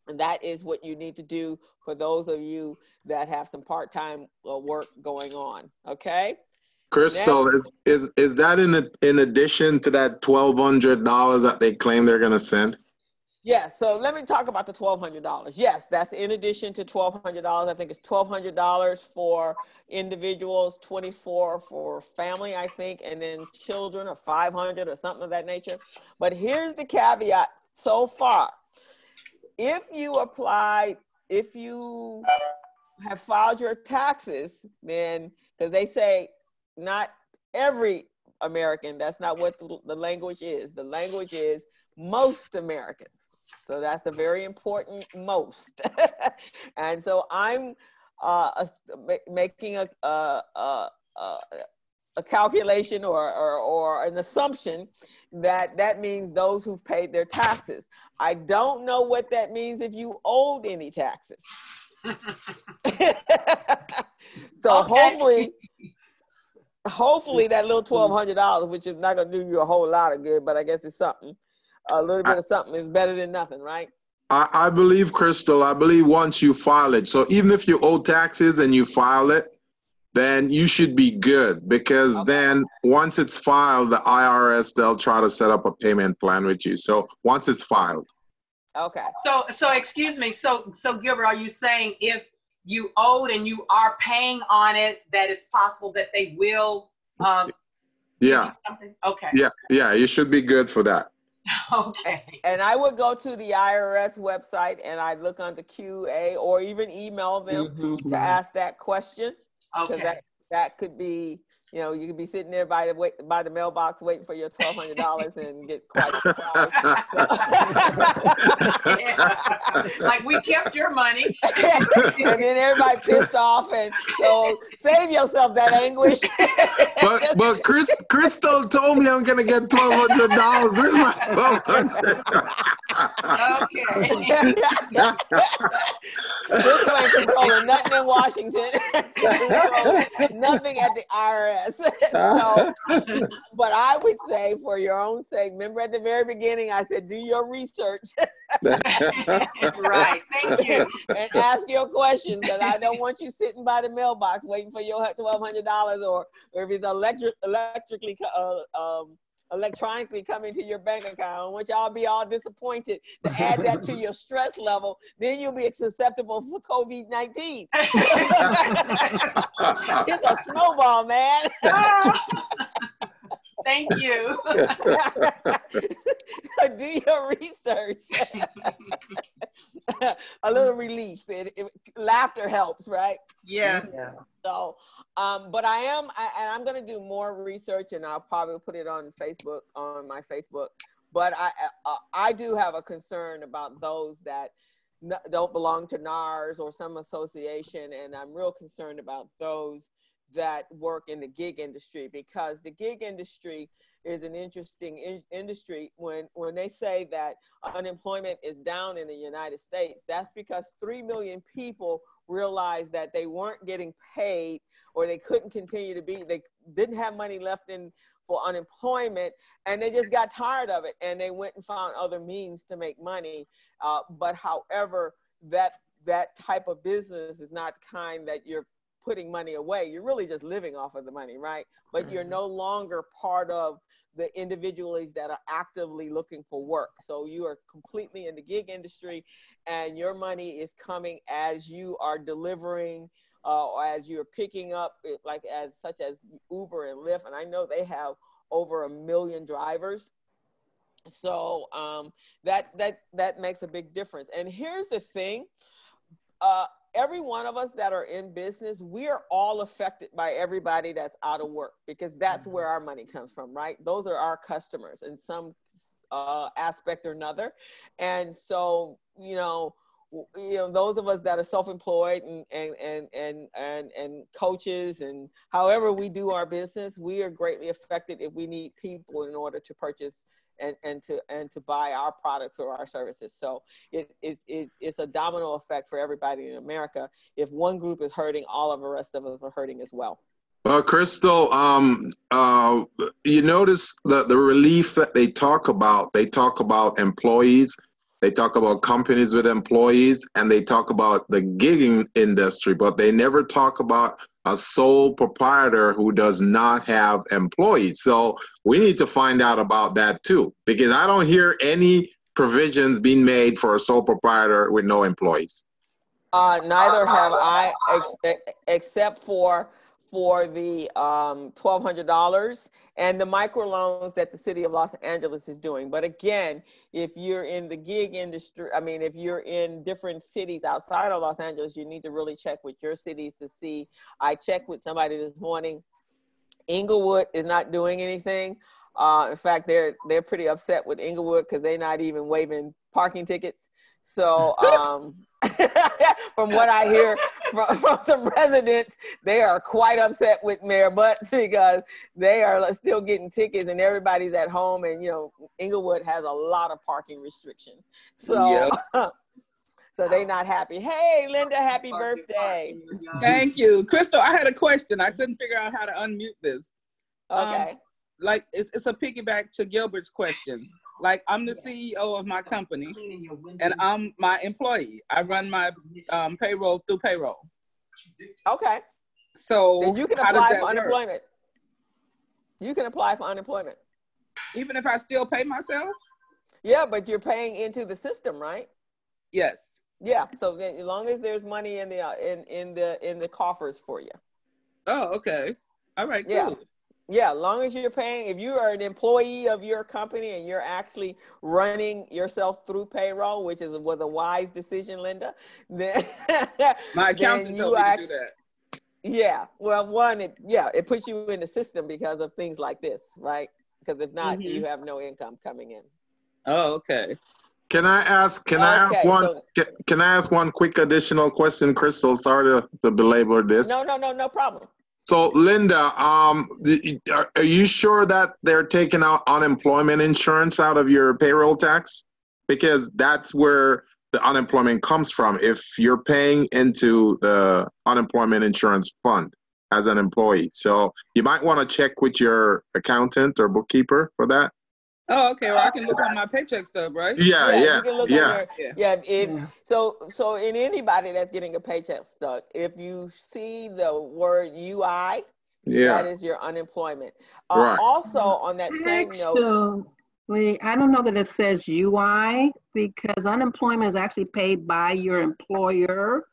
that is what you need to do for those of you that have some part-time work going on, okay? Crystal, Next. is is is that in a, in addition to that twelve hundred dollars that they claim they're going to send? Yes, yeah, so let me talk about the twelve hundred dollars. Yes, that's in addition to twelve hundred dollars. I think it's twelve hundred dollars for individuals, twenty-four dollars for family, I think, and then children or five hundred dollars or something of that nature. But here's the caveat so far. If you apply, if you have filed your taxes, then, because they say not every American, that's not what the, the language is. The language is most Americans. So that's a very important most. And so I'm uh, a, making a, a, a, a calculation or, or, or an assumption that that means those who've paid their taxes. I don't know what that means if you owed any taxes. So okay. hopefully, hopefully that little twelve hundred dollars, which is not going to do you a whole lot of good, but I guess it's something. A little bit of something is better than nothing, right? I, I believe, Crystal, I believe once you file it, so even if you owe taxes and you file it, then you should be good, because okay. then once it's filed, the I R S, they'll try to set up a payment plan with you. So once it's filed. Okay. So, so excuse me. So, so Gilbert, are you saying if you owed and you are paying on it, that it's possible that they will? Um, yeah. Something? Okay. Yeah. Yeah. You should be good for that. Okay. And I would go to the I R S website and I'd look under Q A or even email them mm-hmm. to ask that question. Okay. That, that could be, you know, you could be sitting there by the, by the mailbox waiting for your twelve hundred dollars and get quite surprised. Like, we kept your money. And then everybody pissed off, and so save yourself that anguish. But, but Chris, Crystal told me I'm going to get twelve hundred dollars. Where's my twelve hundred dollars? Okay. This one controlling nothing in Washington. Nothing at the I R S. So, but I would say, for your own sake, remember at the very beginning I said do your research. Right, thank you. And ask your questions, because I don't want you sitting by the mailbox waiting for your twelve hundred dollars, or if it's electric, electrically, uh, um, electronically coming to your bank account, which I'll be all disappointed to add that to your stress level, then you'll be susceptible for COVID nineteen. It's a snowball, man. Thank you. So do your research. A little relief. It, it, laughter helps, right? Yeah. Yeah. So, um, but I am, I, and I'm going to do more research, and I'll probably put it on Facebook, on my Facebook. But I, I, I do have a concern about those that n don't belong to NARS or some association, and I'm real concerned about those that work in the gig industry, because the gig industry is an interesting in industry. When, when they say that unemployment is down in the United States, that's because three million people realized that they weren't getting paid, or they couldn't continue to be, they didn't have money left in for unemployment, and they just got tired of it, and they went and found other means to make money. Uh, but however, that, that type of business is not the kind that you're putting money away. You're really just living off of the money, right? But you're no longer part of the individuals that are actively looking for work. So you are completely in the gig industry, and your money is coming as you are delivering, uh, or as you're picking up, like as such as Uber and Lyft. And I know they have over a million drivers. So um, that, that, that makes a big difference. And here's the thing. Uh, Every one of us that are in business, we are all affected by everybody that's out of work, because that's where our money comes from, right? Those are our customers in some uh, aspect or another. And so, you know, you know, those of us that are self-employed and, and, and, and, and, and coaches and however we do our business, we are greatly affected if we need people in order to purchase and, and to and to buy our products or our services. So it, it, it, it's a domino effect for everybody in America. If one group is hurting, all of the rest of us are hurting as well. Well, Crystal, um, uh, you notice that the relief that they talk about, they talk about employees, they talk about companies with employees, and they talk about the gigging industry, but they never talk about a sole proprietor who does not have employees. So we need to find out about that too, because I don't hear any provisions being made for a sole proprietor with no employees. Uh, neither have I, ex except for for the um, twelve hundred dollars and the microloans that the city of Los Angeles is doing. But again, if you're in the gig industry, I mean, if you're in different cities outside of Los Angeles, you need to really check with your cities to see. I checked with somebody this morning. Inglewood is not doing anything. Uh, in fact, they're, they're pretty upset with Inglewood because they're not even waiving parking tickets. So, um, from what I hear from, from some residents, they are quite upset with Mayor Butts because they are still getting tickets and everybody's at home. And, you know, Inglewood has a lot of parking restrictions. So, yep. So they're not happy. Hey, Linda, happy birthday. Thank you. Crystal, I had a question. I couldn't figure out how to unmute this. Okay. Um, like, it's, it's a piggyback to Gilbert's question. Like, I'm the C E O of my company, and I'm my employee. I run my um, payroll through payroll. Okay. So then you can apply for unemployment. Work? You can apply for unemployment. Even if I still pay myself? Yeah, but you're paying into the system, right? Yes. Yeah. So then, as long as there's money in the uh, in in the in the coffers for you. Oh, okay. All right. Cool. Yeah. Yeah, as long as you're paying, if you are an employee of your company and you're actually running yourself through payroll, which is was a wise decision, Linda. Then, my accountant told me to do that. Yeah, well, one, it, yeah, it puts you in the system because of things like this, right? Because if not, mm-hmm. you have no income coming in. Oh, okay. Can I ask? Can okay, I ask one? So, can, can I ask one quick additional question, Crystal? Sorry to, to belabor this. No, no, no, no problem. So, Linda, um, are, are you sure that they're taking out unemployment insurance out of your payroll tax? Because that's where the unemployment comes from, if you're paying into the unemployment insurance fund as an employee. So you might want to check with your accountant or bookkeeper for that. Oh, okay. Well, I can look on my paycheck stub, right? Yeah, yeah, yeah. You can look yeah. On your, yeah. It, yeah. So, so in anybody that's getting a paycheck stub, if you see the word U I, yeah, that is your unemployment. Uh, right. Also, on that same actually, note, wait, I don't know that it says U I because unemployment is actually paid by your employer.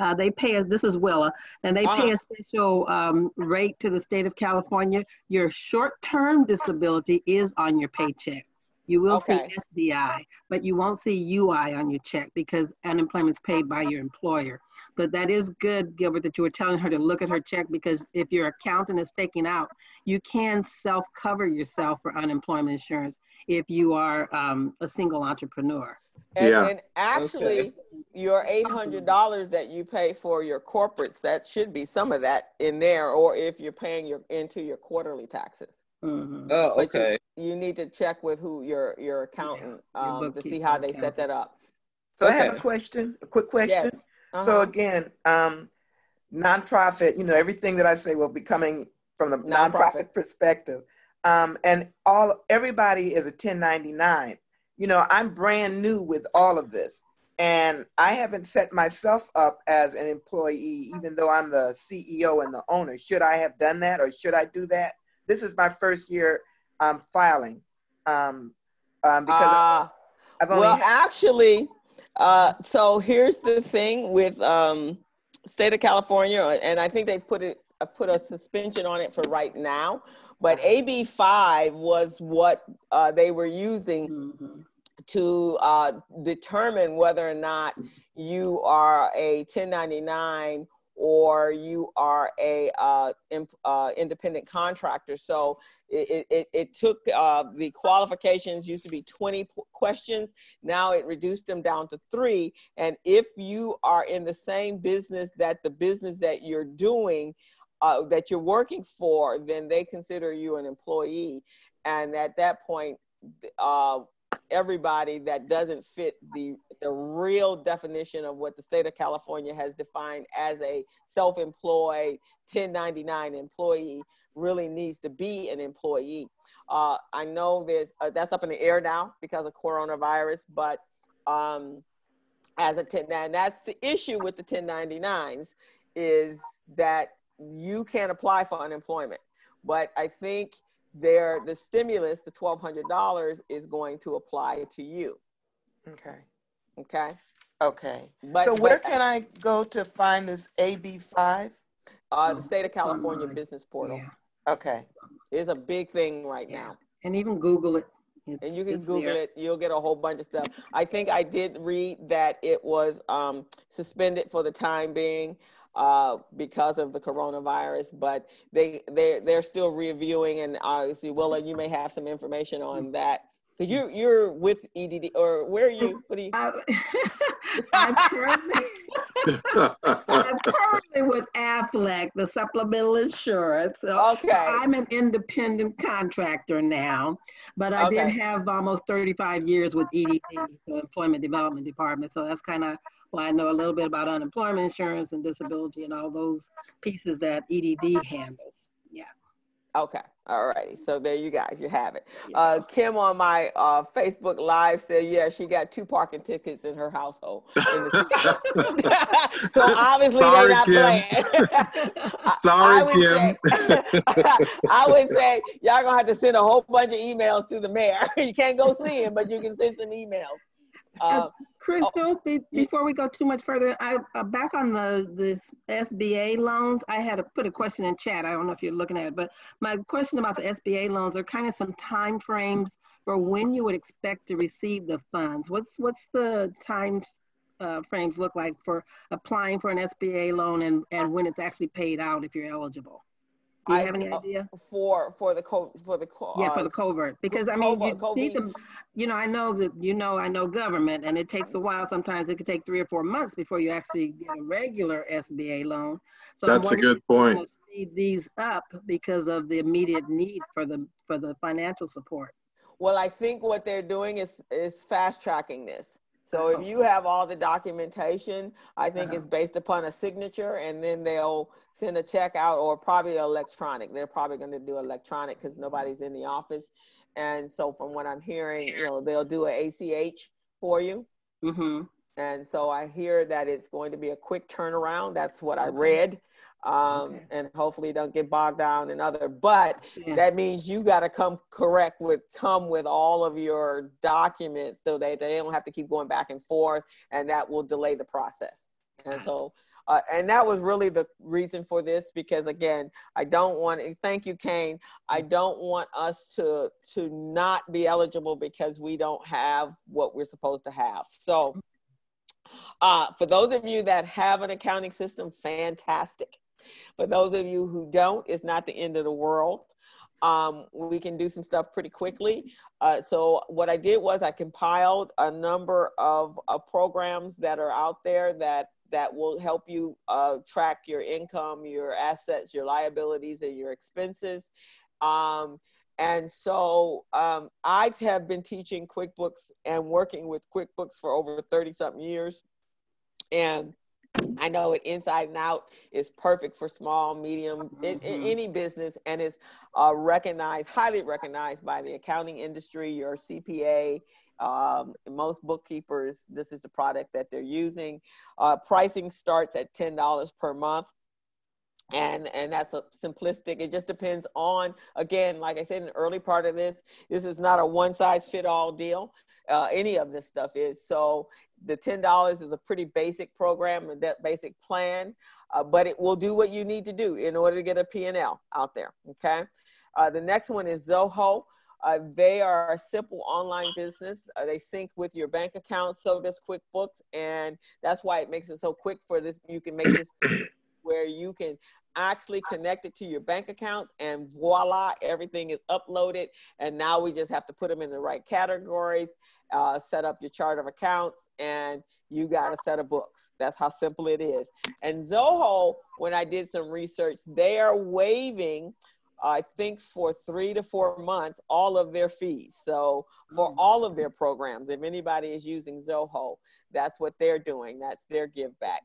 Uh, they pay us, this is Willa, and they pay uh, a special um, rate to the state of California. Your short-term disability is on your paycheck. You will okay. see S D I, but you won't see U I on your check because unemployment is paid by your employer. But that is good, Gilbert, that you were telling her to look at her check because if your accountant is taking out, you can self-cover yourself for unemployment insurance if you are um, a single entrepreneur. And, yeah. and actually, okay. your eight hundred dollars that you pay for your corporates, that should be some of that in there, or if you're paying your into your quarterly taxes. Mm-hmm. Oh, okay. You, you need to check with who your, your accountant yeah, your um, to see how they account. set that up. So okay. I have a question, a quick question. Yes. Uh-huh. So again, um, nonprofit, you know, everything that I say will be coming from the nonprofit, nonprofit perspective. Um, and all everybody is a ten ninety-nine. You know, I'm brand new with all of this, and I haven't set myself up as an employee, even though I'm the C E O and the owner. Should I have done that, or should I do that? This is my first year um, filing. Um, um, because uh, I've only well, actually, uh, so here's the thing with um, state of California, and I think they put it put a suspension on it for right now. But A B five was what uh, they were using mm-hmm. to uh, determine whether or not you are a ten ninety-nine or you are a uh, imp, uh, independent contractor. So it, it, it took uh, the qualifications used to be twenty questions. Now it reduced them down to three. And if you are in the same business that the business that you're doing, Uh, that you're working for, then they consider you an employee. And at that point, uh, everybody that doesn't fit the, the real definition of what the state of California has defined as a self-employed ten ninety-nine employee really needs to be an employee. Uh, I know there's, uh, that's up in the air now because of coronavirus, but um, as a ten, and that's the issue with the ten ninety-nines is that you can't apply for unemployment, but I think there the stimulus, the twelve hundred dollars, is going to apply to you. Okay. Okay. Okay. But, so where but, can I go to find this A B five? Uh, the state of California Online. Business Portal. Yeah. Okay. It's a big thing right yeah. now. And even Google it. It's, and you can Google there. it. You'll get a whole bunch of stuff. I think I did read that it was um, suspended for the time being. Uh, because of the coronavirus, but they they they're still reviewing, and obviously, Willa, you may have some information on that. Cause you you're with E D D, or where are you? What are you? Uh, I'm, currently, I'm currently with AFLAC, the supplemental insurance. So okay. I'm an independent contractor now, but I okay. did have almost thirty-five years with E D D, so Employment Development Department. So that's kind of. Well, I know a little bit about unemployment insurance and disability and all those pieces that E D D handles. Yeah. Okay. All righty. So there you guys, you have it. Yeah. Uh, Kim on my uh, Facebook Live said, yeah, she got two parking tickets in her household. In the so obviously Sorry, they're not Kim. playing. Sorry, I would Kim. Say, I would say y'all going to have to send a whole bunch of emails to the mayor. You can't go see him, but you can send some emails. Uh, Crystal, oh, be, before we go too much further, I, uh, back on the this S B A loans, I had to put a question in chat. I don't know if you're looking at it, but my question about the S B A loans are kind of some time frames for when you would expect to receive the funds. What's what's the time uh, frames look like for applying for an S B A loan and, and when it's actually paid out if you're eligible? Do you have any idea for for the co for the co yeah for the covert because I mean you need them, you know I know that you know I know government and it takes a while. Sometimes it could take three or four months before you actually get a regular S B A loan. So that's a good point. I'm wondering if you speed these up because of the immediate need for the for the financial support. Well, I think what they're doing is is fast tracking this. So if you have all the documentation, I think uh-huh. it's based upon a signature, and then they'll send a check out, or probably electronic. They're probably going to do electronic because nobody's in the office. And so from what I'm hearing, you know, they'll do an A C H for you. Mm-hmm. And so I hear that it's going to be a quick turnaround. That's what I read. Um, okay. And hopefully don't get bogged down in other, but yeah. that means you got to come correct with, come with all of your documents so that they don't have to keep going back and forth, and that will delay the process. And so, uh, and that was really the reason for this, because again, I don't want to, thank you, Kane. I don't want us to, to not be eligible because we don't have what we're supposed to have. So uh, for those of you that have an accounting system, fantastic. For those of you who don't, it's not the end of the world. Um, we can do some stuff pretty quickly. Uh, so what I did was I compiled a number of uh, programs that are out there that, that will help you uh, track your income, your assets, your liabilities, and your expenses. Um, and so um, I have been teaching QuickBooks and working with QuickBooks for over thirty something years. And I know it inside and out is perfect for small, medium, mm-hmm. in, in any business, and it's uh, recognized, highly recognized by the accounting industry, your C P A, um, most bookkeepers. This is the product that they're using. Uh, pricing starts at ten dollars per month. And, and that's a simplistic. It just depends on, again, like I said, in the early part of this, this is not a one size fit all deal. Uh, any of this stuff is. So the ten dollars is a pretty basic program and that basic plan, uh, but it will do what you need to do in order to get a P and L out there. Okay. Uh, the next one is Zoho. Uh, they are a simple online business. Uh, they sync with your bank account. So does QuickBooks. And that's why it makes it so quick for this. You can make this where you can actually connect it to your bank accounts, and voila, everything is uploaded. And now we just have to put them in the right categories, uh, set up your chart of accounts, and you got a set of books. That's how simple it is. And Zoho, when I did some research, they are waiving, I think for three to four months, all of their fees. So for all of their programs, if anybody is using Zoho, that's what they're doing. That's their give back.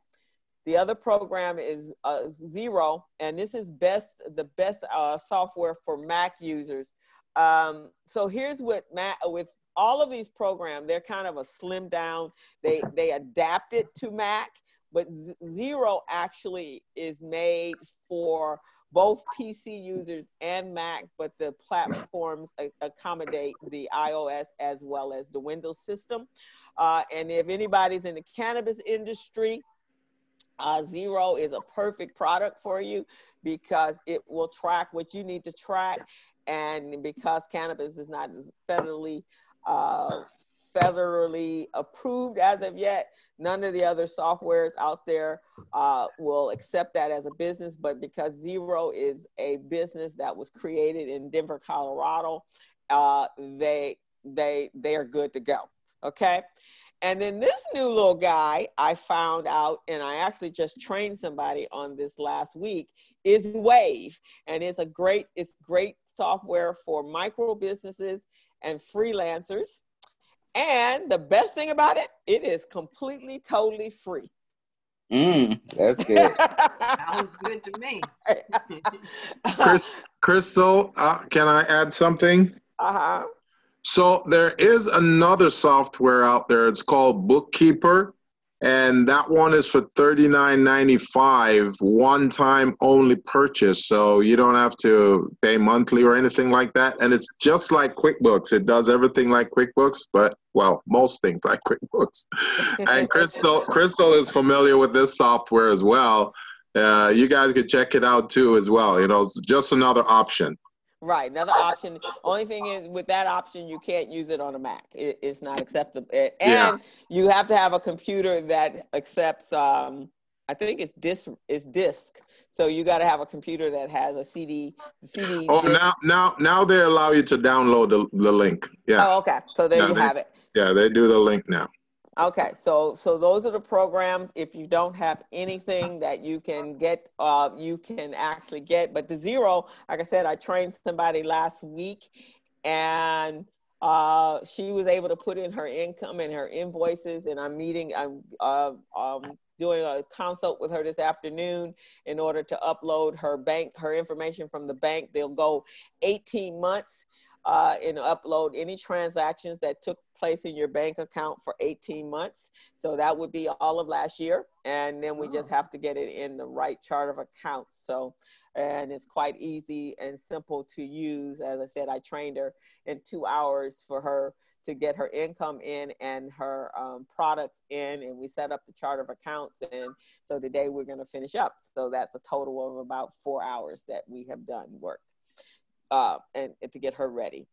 The other program is uh, Xero, and this is best the best uh, software for Mac users. Um, so here's what Mac, with all of these programs, they're kind of a slim down. They they adapt it to Mac, but Xero actually is made for both P C users and Mac, but the platforms accommodate the iOS as well as the Windows system. Uh, and if anybody's in the cannabis industry, Uh, Xero is a perfect product for you because it will track what you need to track. And because cannabis is not federally, uh, federally approved as of yet, none of the other softwares out there uh, will accept that as a business. But because Xero is a business that was created in Denver, Colorado, uh, they, they, they are good to go. Okay. And then this new little guy I found out, and I actually just trained somebody on this last week, is Wave. And it's a great, it's great software for micro businesses and freelancers. And the best thing about it, it is completely, totally free. Mm, that's good. Sounds good to me. Chris, Crystal, uh, can I add something? Uh-huh. So there is another software out there. It's called Bookkeeper, and that one is for thirty-nine ninety-five, one-time only purchase. So you don't have to pay monthly or anything like that. And it's just like QuickBooks. It does everything like QuickBooks, but well, most things like QuickBooks. And Crystal, Crystal is familiar with this software as well. Uh, you guys could check it out too as well. You know, it's just another option. Right. Another option. Only thing is with that option, you can't use it on a Mac. It, it's not acceptable. And yeah. you have to have a computer that accepts, um, I think it's disk, it's disk. So you got to have a computer that has a C D. C D oh, disk. now now now they allow you to download the, the link. Yeah. Oh, okay. So there now you they, have it. Yeah, they do the link now. Okay, so so those are the programs. If you don't have anything that you can get, uh, you can actually get. But the Xero, like I said, I trained somebody last week, and Uh, she was able to put in her income and her invoices, and I'm meeting, I'm uh, um, doing a consult with her this afternoon in order to upload her bank, her information from the bank. They'll go eighteen months uh, and upload any transactions that took place in your bank account for eighteen months. So that would be all of last year. And then we oh. just have to get it in the right chart of accounts. So, and it's quite easy and simple to use. As I said, I trained her in two hours for her to get her income in and her um, products in, and we set up the chart of accounts. And so today we're gonna finish up. So that's a total of about four hours that we have done work uh, and, and to get her ready.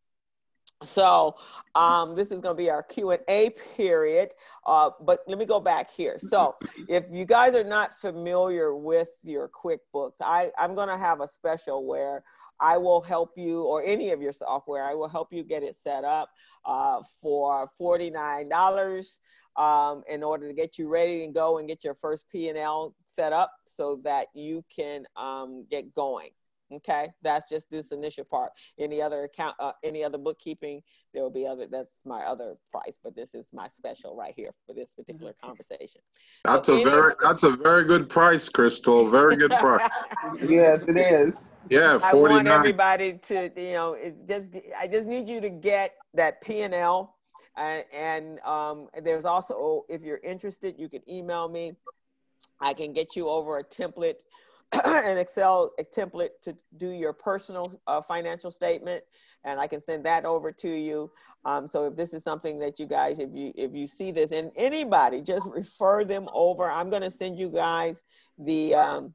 So um, this is going to be our Q and A period, uh, but let me go back here. So if you guys are not familiar with your QuickBooks, I, I'm going to have a special where I will help you, or any of your software, I will help you get it set up uh, for forty-nine dollars um, in order to get you ready and go and get your first P and L set up so that you can um, get going. Okay, that's just this initial part. Any other account, uh, any other bookkeeping, there will be other, that's my other price, but this is my special right here for this particular conversation. That's so a very, that's a very good price, Crystal, very good price. Yes, it is. Yeah, forty-nine. I want everybody to, you know, it's just, I just need you to get that P and L. Uh, and um, there's also, if you're interested, you can email me. I can get you over a template, an Excel template to do your personal uh, financial statement, and I can send that over to you. Um, so if this is something that you guys, if you if you see this, and anybody, just refer them over. I'm going to send you guys the. Um,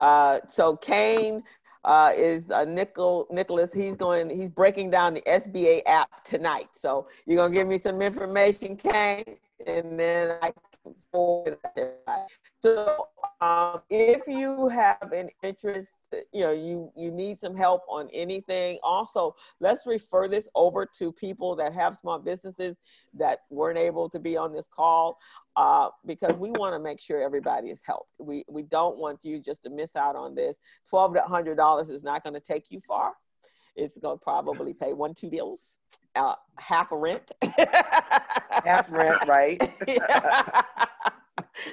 uh, so Kane uh, is uh, Nicol Nicholas. He's going. He's breaking down the S B A app tonight. So you're going to give me some information, Kane, and then I. So um, if you have an interest, you know, you, you need some help on anything. Also, let's refer this over to people that have small businesses that weren't able to be on this call uh, because we want to make sure everybody is helped. We, we don't want you just to miss out on this. twelve to one hundred dollars is not going to take you far. It's going to probably pay one, two bills, uh, half a rent. Half rent, right? Yeah.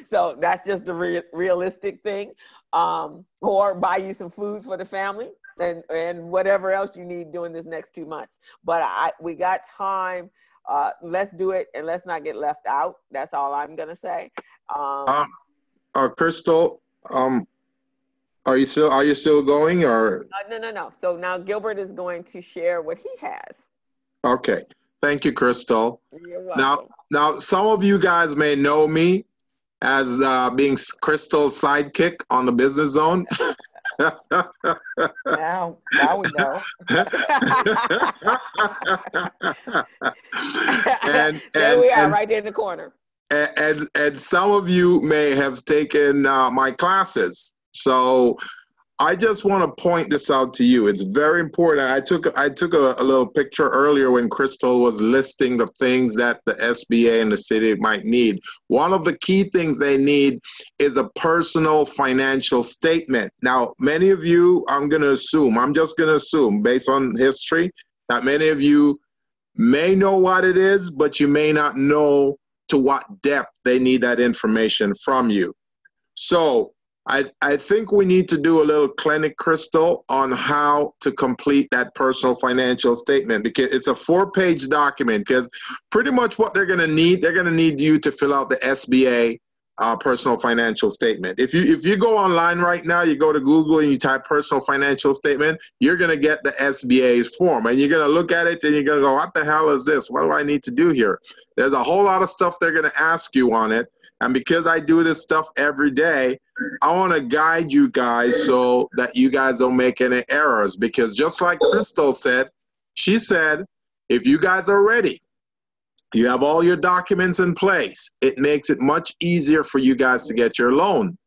So that's just the re realistic thing. Um, or buy you some food for the family and, and whatever else you need during this next two months. But I, we got time. Uh, let's do it and let's not get left out. That's all I'm going to say. Um, uh, uh, Crystal, um, Are you still, are you still going or? Uh, no, no, no. So now Gilbert is going to share what he has. Okay. Thank you, Crystal. You're welcome. Now, now some of you guys may know me as uh, being Crystal's sidekick on the Business Zone. Now, now we know. and, there and, we are and, right there in the corner. And, and, and some of you may have taken uh, my classes. So I just want to point this out to you. It's very important. I took I took a, a little picture earlier when Crystal was listing the things that the S B A and the city might need. One of the key things they need is a personal financial statement. Now, many of you, I'm going to assume, I'm just going to assume based on history that many of you may know what it is, but you may not know to what depth they need that information from you. So I, I think we need to do a little clinic, Crystal, on how to complete that personal financial statement, because it's a four-page document, because pretty much what they're going to need, they're going to need you to fill out the S B A uh, personal financial statement. If you, if you go online right now, you go to Google and you type personal financial statement, you're going to get the S B A's form, and you're going to look at it and you're going to go, what the hell is this? What do I need to do here? There's a whole lot of stuff they're going to ask you on it. And because I do this stuff every day, I want to guide you guys so that you guys don't make any errors. Because just like Crystal said, she said, if you guys are ready, you have all your documents in place, it makes it much easier for you guys to get your loan.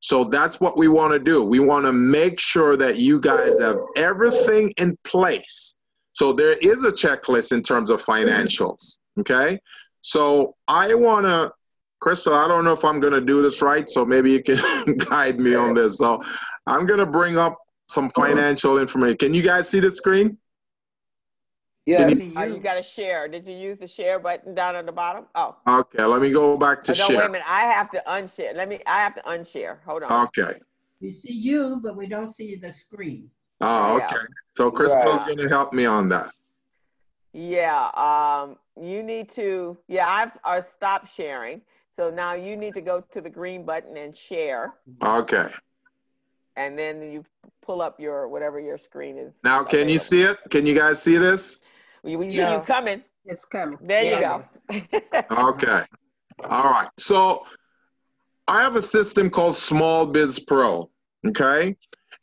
So that's what we want to do. We want to make sure that you guys have everything in place. So there is a checklist in terms of financials, okay? So I want to... Crystal, I don't know if I'm going to do this right, so maybe you can guide me on this. So I'm going to bring up some financial information. Can you guys see the screen? Yeah, you, oh, you got to share. Did you use the share button down at the bottom? Oh. Okay, let me go back to oh, share. No, wait a minute. I have to unshare. Let me. I have to unshare. Hold on. Okay. We see you, but we don't see the screen. Oh, okay. Yeah. So Crystal's yeah. going to help me on that. Yeah. Um. You need to. Yeah. I've uh, stopped sharing. So now you need to go to the green button and share. Okay. And then you pull up your whatever your screen is. Now, can available. You see it? Can you guys see this? We, we, yeah. You coming? It's coming. There yeah. you go. Okay. All right. So I have a system called Small Biz Pro. Okay.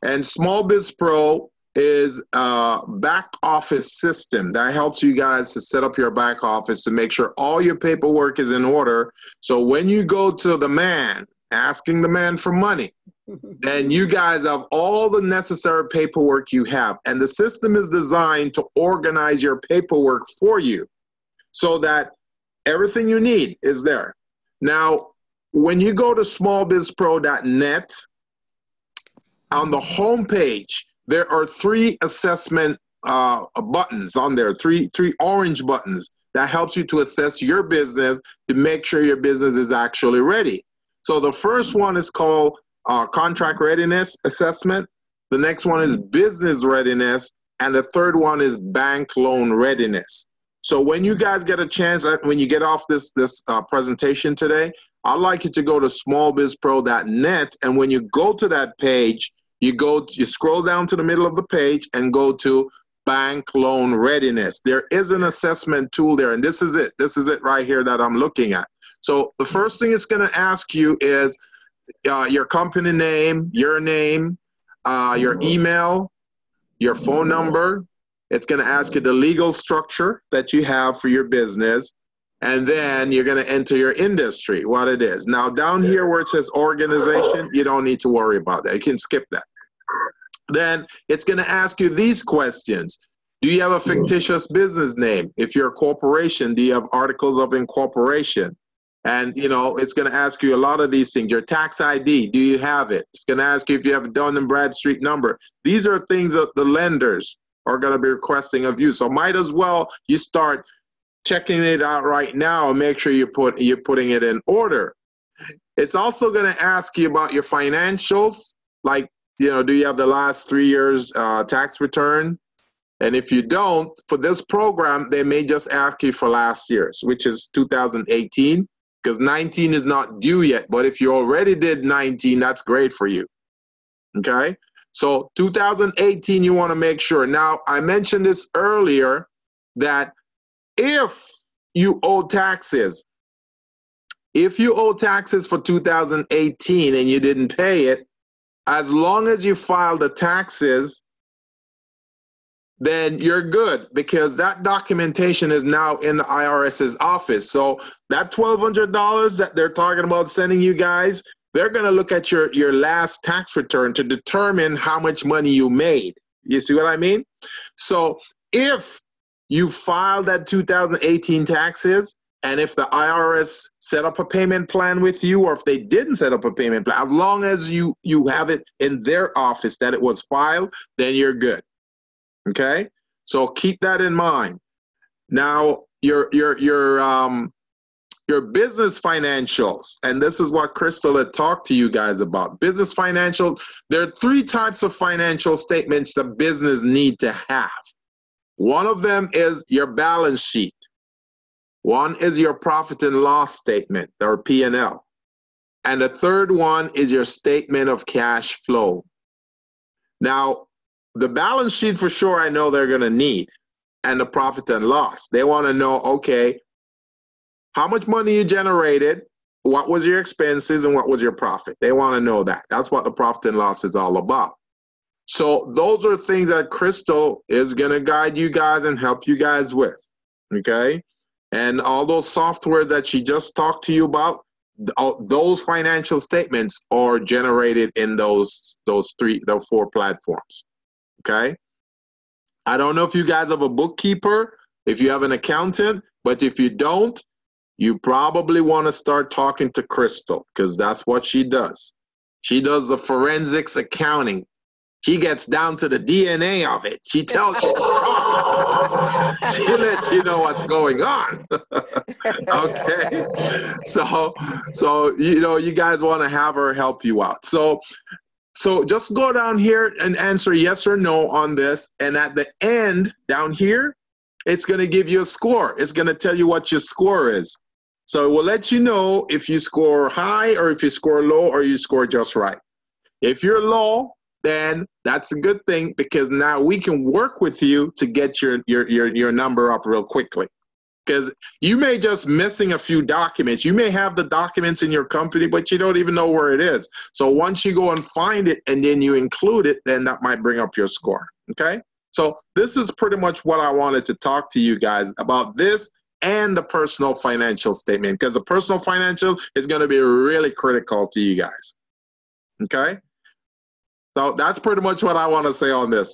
And Small Biz Pro is a back office system that helps you guys to set up your back office to make sure all your paperwork is in order. So when you go to the man, asking the man for money, then you guys have all the necessary paperwork you have. And the system is designed to organize your paperwork for you so that everything you need is there. Now, when you go to small biz pro dot net, on the homepage, there are three assessment uh, buttons on there, three, three orange buttons that helps you to assess your business to make sure your business is actually ready. So the first one is called Uh, contract readiness assessment. The next one is business readiness, and the third one is bank loan readiness. So when you guys get a chance, when you get off this this uh, presentation today, I'd like you to go to small biz pro dot net, and when you go to that page, you go you scroll down to the middle of the page and go to bank loan readiness. There is an assessment tool there, and this is it. This is it right here that I'm looking at. So the first thing it's going to ask you is Uh, your company name, your name, uh, your email, your phone number. It's going to ask you the legal structure that you have for your business. And then you're going to enter your industry, what it is. Now, down here where it says organization, you don't need to worry about that. You can skip that. Then it's going to ask you these questions. Do you have a fictitious business name? If you're a corporation, do you have articles of incorporation? And, you know, it's going to ask you a lot of these things. Your tax I D, do you have it? It's going to ask you if you have a Dun and Bradstreet number. These are things that the lenders are going to be requesting of you. So might as well you start checking it out right now and make sure you put, you're putting it in order. It's also going to ask you about your financials. Like, you know, do you have the last three years uh, tax return? And if you don't, for this program, they may just ask you for last year's, which is two thousand eighteen. Because nineteen is not due yet, but if you already did nineteen, that's great for you, okay? So two thousand eighteen, you wanna make sure. Now, I mentioned this earlier, that if you owe taxes, if you owe taxes for two thousand eighteen and you didn't pay it, as long as you file the taxes, then you're good, because that documentation is now in the I R S's office. So that twelve hundred dollars that they're talking about sending you guys, they're gonna look at your, your last tax return to determine how much money you made. You see what I mean? So if you filed that two thousand eighteen taxes, and if the I R S set up a payment plan with you, or if they didn't set up a payment plan, as long as you, you have it in their office that it was filed, then you're good. Okay, so keep that in mind. Now, your your your um your business financials, and this is what Crystal had talked to you guys about. Business financials. There are three types of financial statements the business need to have. One of them is your balance sheet. One is your profit and loss statement, or P and L, and the third one is your statement of cash flow. Now, the balance sheet, for sure, I know they're going to need, and the profit and loss. They want to know, okay, how much money you generated, what was your expenses, and what was your profit? They want to know that. That's what the profit and loss is all about. So those are things that Crystal is going to guide you guys and help you guys with, okay? And all those software that she just talked to you about, those financial statements are generated in those, those three, those four platforms. Okay, I don't know if you guys have a bookkeeper, if you have an accountant, but if you don't, you probably want to start talking to Crystal, because that's what she does. She does the forensics accounting. She gets down to the D N A of it. She tells you what's wrong. She lets you know what's going on. Okay. So, so, you know, you guys want to have her help you out. So, so just go down here and answer yes or no on this. And at the end down here, it's going to give you a score. It's going to tell you what your score is. So it will let you know if you score high or if you score low or you score just right. If you're low, then that's a good thing, because now we can work with you to get your, your, your, your number up real quickly. Because you may just missing a few documents. You may have the documents in your company, but you don't even know where it is. So once you go and find it and then you include it, then that might bring up your score, okay? So this is pretty much what I wanted to talk to you guys about, this and the personal financial statement, because the personal financial is going to be really critical to you guys, okay? So that's pretty much what I want to say on this.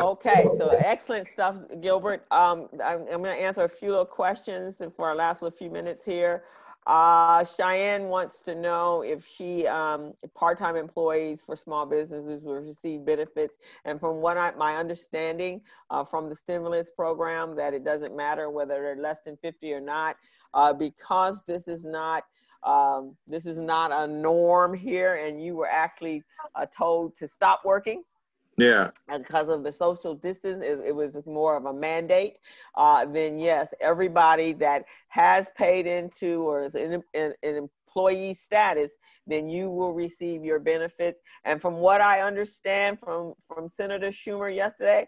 Okay, so excellent stuff, Gilbert. Um, I'm, I'm going to answer a few little questions for our last little few minutes here. Uh, Cheyenne wants to know if she, um, part-time employees for small businesses will receive benefits. And from what I, my understanding uh, from the stimulus program, that it doesn't matter whether they're less than fifty or not, uh, because this is not Um, this is not a norm here, and you were actually uh, told to stop working. Yeah. And because of the social distance, it, it was more of a mandate. Uh, then yes, everybody that has paid into or is in an employee status, then you will receive your benefits. And from what I understand from, from Senator Schumer yesterday,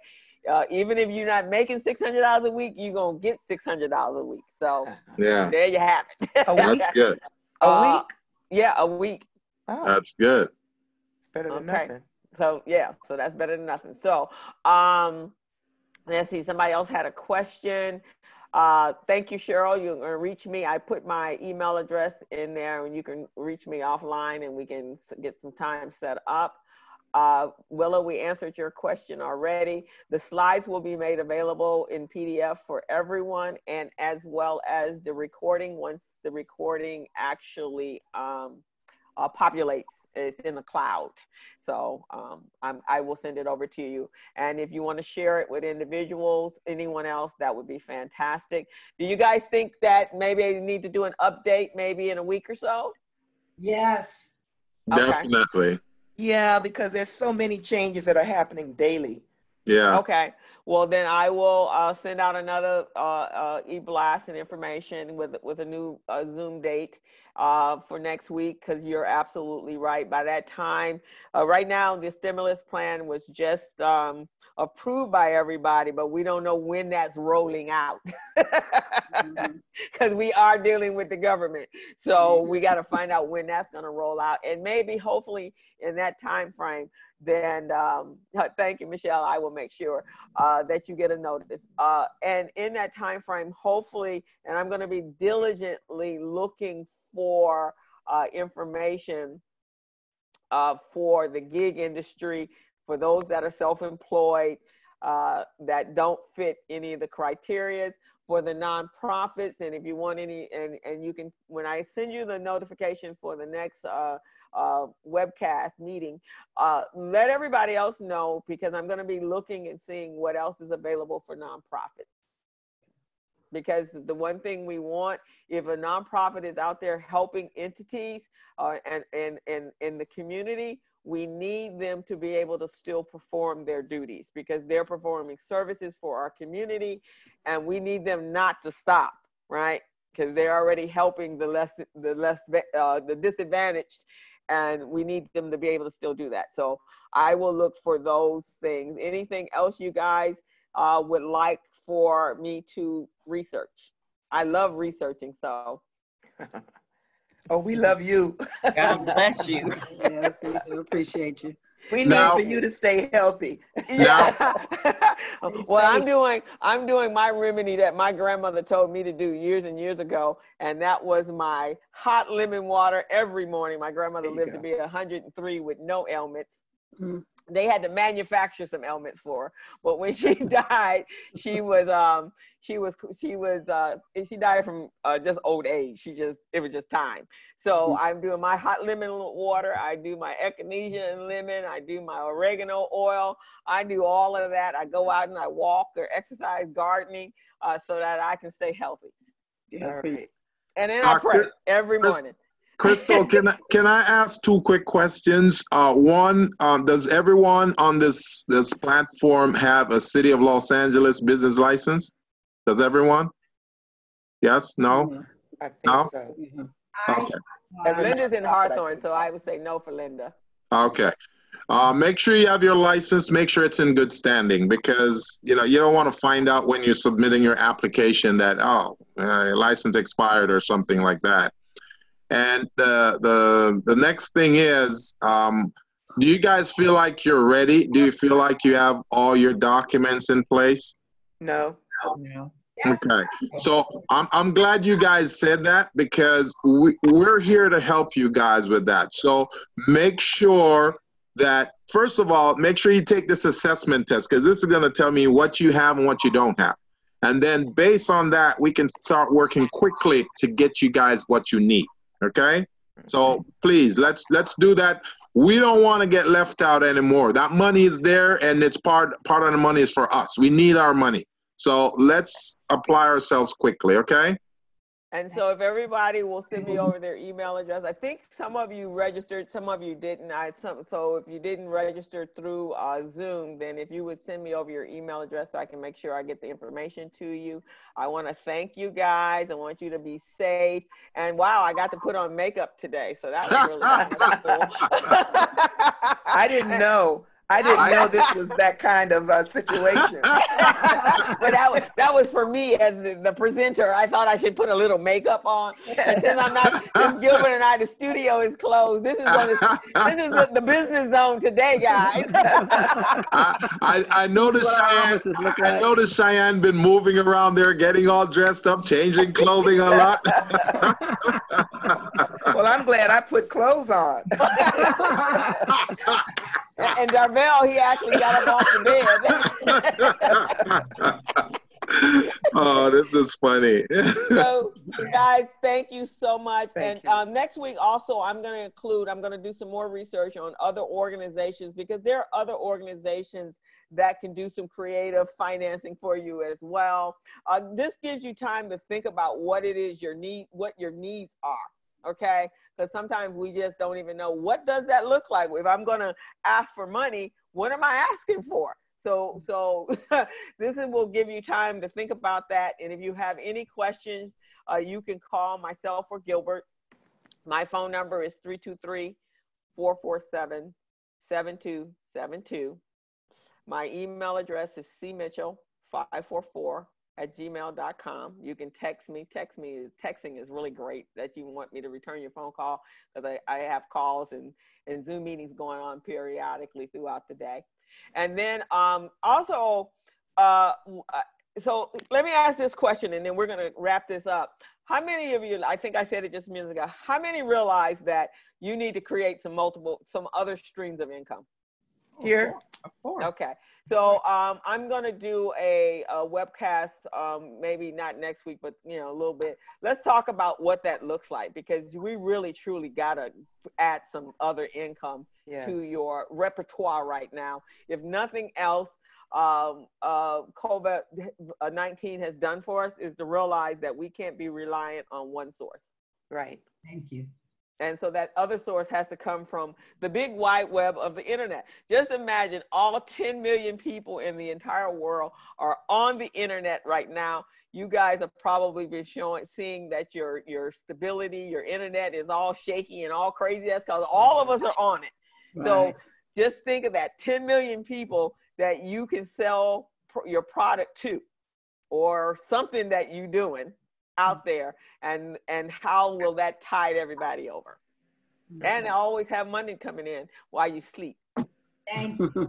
Uh, even if you're not making six hundred dollars a week, you're going to get six hundred dollars a week. So yeah, there you have it. A week? That's good. A uh, week? Yeah, a week. Oh. That's good. It's better than okay. nothing. So yeah, so that's better than nothing. So um, let's see, somebody else had a question. Uh, thank you, Cheryl. You're going to reach me. I put my email address in there, and you can reach me offline, and we can get some time set up. Uh, Willow, we answered your question already. The slides will be made available in P D F for everyone, and as well as the recording once the recording actually um, uh, populates. It's in the cloud. So um, I'm, I will send it over to you. And if you want to share it with individuals, anyone else, that would be fantastic. Do you guys think that maybe you need to do an update maybe in a week or so? Yes. Okay. Definitely. Yeah, because there's so many changes that are happening daily. Yeah. Okay. Well, then I will uh, send out another uh, uh, e-blast and information with with a new uh, Zoom date uh, for next week, because you're absolutely right. By that time, uh, right now, the stimulus plan was just um, approved by everybody, but we don't know when that's rolling out, because mm-hmm. we are dealing with the government. So mm-hmm. we got to find out when that's going to roll out, and maybe hopefully in that time frame. Then um, thank you, Michelle. I will make sure uh, that you get a notice. Uh, and in that time frame, hopefully, and I'm going to be diligently looking for uh, information uh, for the gig industry, for those that are self-employed uh, that don't fit any of the criteria, for the nonprofits. And if you want any, and, and you can, when I send you the notification for the next uh, uh, webcast meeting, uh, let everybody else know, because I'm going to be looking and seeing what else is available for nonprofits. Because the one thing we want, if a nonprofit is out there helping entities uh, and, and, and, and the community, we need them to be able to still perform their duties, because they're performing services for our community, and we need them not to stop, right? Because they're already helping the less, the less, uh, the disadvantaged, and we need them to be able to still do that. So I will look for those things. Anything else you guys uh, would like for me to research? I love researching, so. Oh, we love you. God bless you. Yes, we do appreciate you. We need for you to stay healthy. Yeah. Well, I'm doing, I'm doing my remedy that my grandmother told me to do years and years ago, and that was my hot lemon water every morning. My grandmother lived go. to be one hundred and three with no ailments. Mm-hmm. they had to manufacture some ailments for her. But when she died, she was, um, she was, she was, uh, she died from uh, just old age. She just, it was just time. So I'm doing my hot lemon water. I do my echinacea and lemon. I do my oregano oil. I do all of that. I go out and I walk or exercise, gardening, uh, so that I can stay healthy. Yeah, right. And then I pray every morning. Crystal, can I, can I ask two quick questions? Uh, one, um, does everyone on this this platform have a City of Los Angeles business license? Does everyone? Yes? No? Mm-hmm. I think no? so. Mm-hmm. Okay. As Linda's in Hawthorne, so I would say no for Linda. Okay. Uh, make sure you have your license. Make sure it's in good standing, because you know you don't want to find out when you're submitting your application that, oh, uh, your license expired or something like that. And the, the, the next thing is, um, do you guys feel like you're ready? Do you feel like you have all your documents in place? No. No. Okay. So I'm, I'm glad you guys said that, because we, we're here to help you guys with that. So make sure that, first of all, make sure you take this assessment test, because this is going to tell me what you have and what you don't have. And then based on that, we can start working quickly to get you guys what you need. Okay, so please, let's let's do that. We don't want to get left out anymore. That money is there, and it's part part of the money is for us. We need our money, so let's apply ourselves quickly. Okay. And so if everybody will send me over their email address, I think some of you registered, some of you didn't. I some so if you didn't register through uh, Zoom, then if you would send me over your email address so I can make sure I get the information to you. I want to thank you guys. I want you to be safe. And wow, I got to put on makeup today, so that was really cool. I didn't know. I didn't know this was that kind of uh, situation. But that was, that was for me as the, the presenter. I thought I should put a little makeup on. And since I'm not, since Gilbert and I, the studio is closed. This is what this is the business zone today, guys. I, I, I noticed Cheyenne. Like. I noticed Cheyenne been moving around there, getting all dressed up, changing clothing a lot. Well, I'm glad I put clothes on. And Darvell, he actually got up off the bed. Oh, this is funny. So, guys, thank you so much. Thank and um, next week also, I'm going to include, I'm going to do some more research on other organizations, because there are other organizations that can do some creative financing for you as well. Uh, this gives you time to think about what it is your need, what your needs are. Okay, because sometimes we just don't even know, what does that look like? If I'm going to ask for money, what am I asking for? So, so this will give you time to think about that. And if you have any questions, uh, you can call myself or Gilbert. My phone number is three two three, four four seven, seven two seven two. My email address is c mitchell five four four at gmail dot com. You can text me. Text me is texting is really great that you want me to return your phone call, because I, I have calls and, and Zoom meetings going on periodically throughout the day. And then um, also, uh, so let me ask this question and then we're going to wrap this up. How many of you, I think I said it just a minute ago, how many realize that you need to create some multiple, some other streams of income? Here. Of course. Okay. So um, I'm going to do a, a webcast, um, maybe not next week, but you know, a little bit. Let's talk about what that looks like, because we really truly got to add some other income yes. to your repertoire right now. If nothing else, um, uh, COVID nineteen has done for us is to realize that we can't be reliant on one source. Right. Thank you. And so that other source has to come from the big wide web of the internet. Just imagine all ten million people in the entire world are on the internet right now. You guys have probably been showing, seeing that your, your stability, your internet is all shaky and all crazy. That's because all of us are on it. Right. So just think of that ten million people that you can sell pr- your product to, or something that you're doing out there, and and how will that tide everybody over? Mm-hmm. And I always have money coming in while you sleep. Thank you.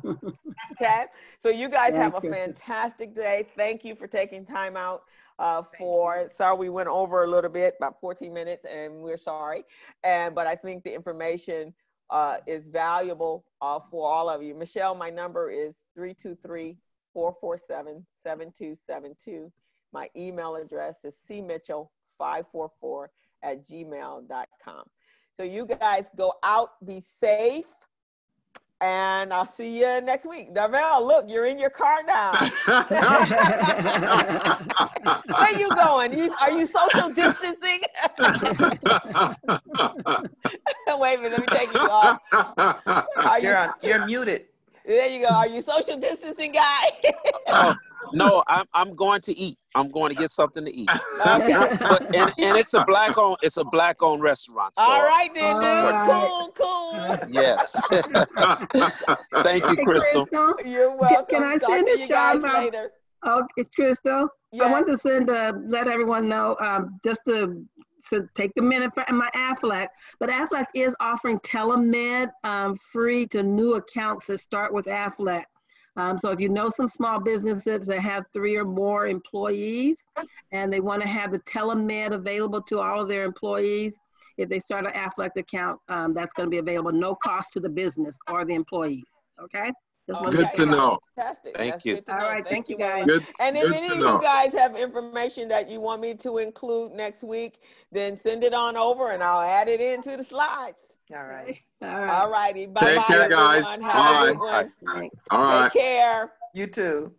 Okay, so you guys thank have a fantastic day. Thank you for taking time out uh, for, sorry we went over a little bit, about fourteen minutes, and we're sorry. And but I think the information uh, is valuable uh, for all of you. Michelle, my number is three two three, four four seven, seven two seven two. My email address is c mitchell five four four at gmail dot com. So you guys go out, be safe, and I'll see you next week. Darvell, look, you're in your car now. Where you going? You, are you social distancing? Wait a minute, let me take you off. Are you're, you, on, you're muted. There you go. Are you social distancing guy? uh, no, I'm I'm going to eat. I'm going to get something to eat. Okay. But, and, and it's a black owned it's a black owned restaurant. So. All right then, dude. Right. Cool, cool. Yes. Thank you, Crystal. Hey, Crystal. You're welcome. Can I Talk send a shout out later? Oh, it's Crystal. Yes. I want to send a, let everyone know um, just to. So take a minute for my AFLAC, but AFLAC is offering telemed um, free to new accounts that start with AFLAC. Um, so if you know some small businesses that have three or more employees and they want to have the telemed available to all of their employees, if they start an AFLAC account, um, that's going to be available, no cost to the business or the employees. Okay. Okay. Good to know. Fantastic. Thank That's you. All right. Thank, thank you guys. Good, and if any of you guys have information that you want me to include next week, then send it on over and I'll add it into the slides. All right. All right. All righty. Bye. Take bye, care, everyone. guys. Bye. Bye. All right. Take care. You too.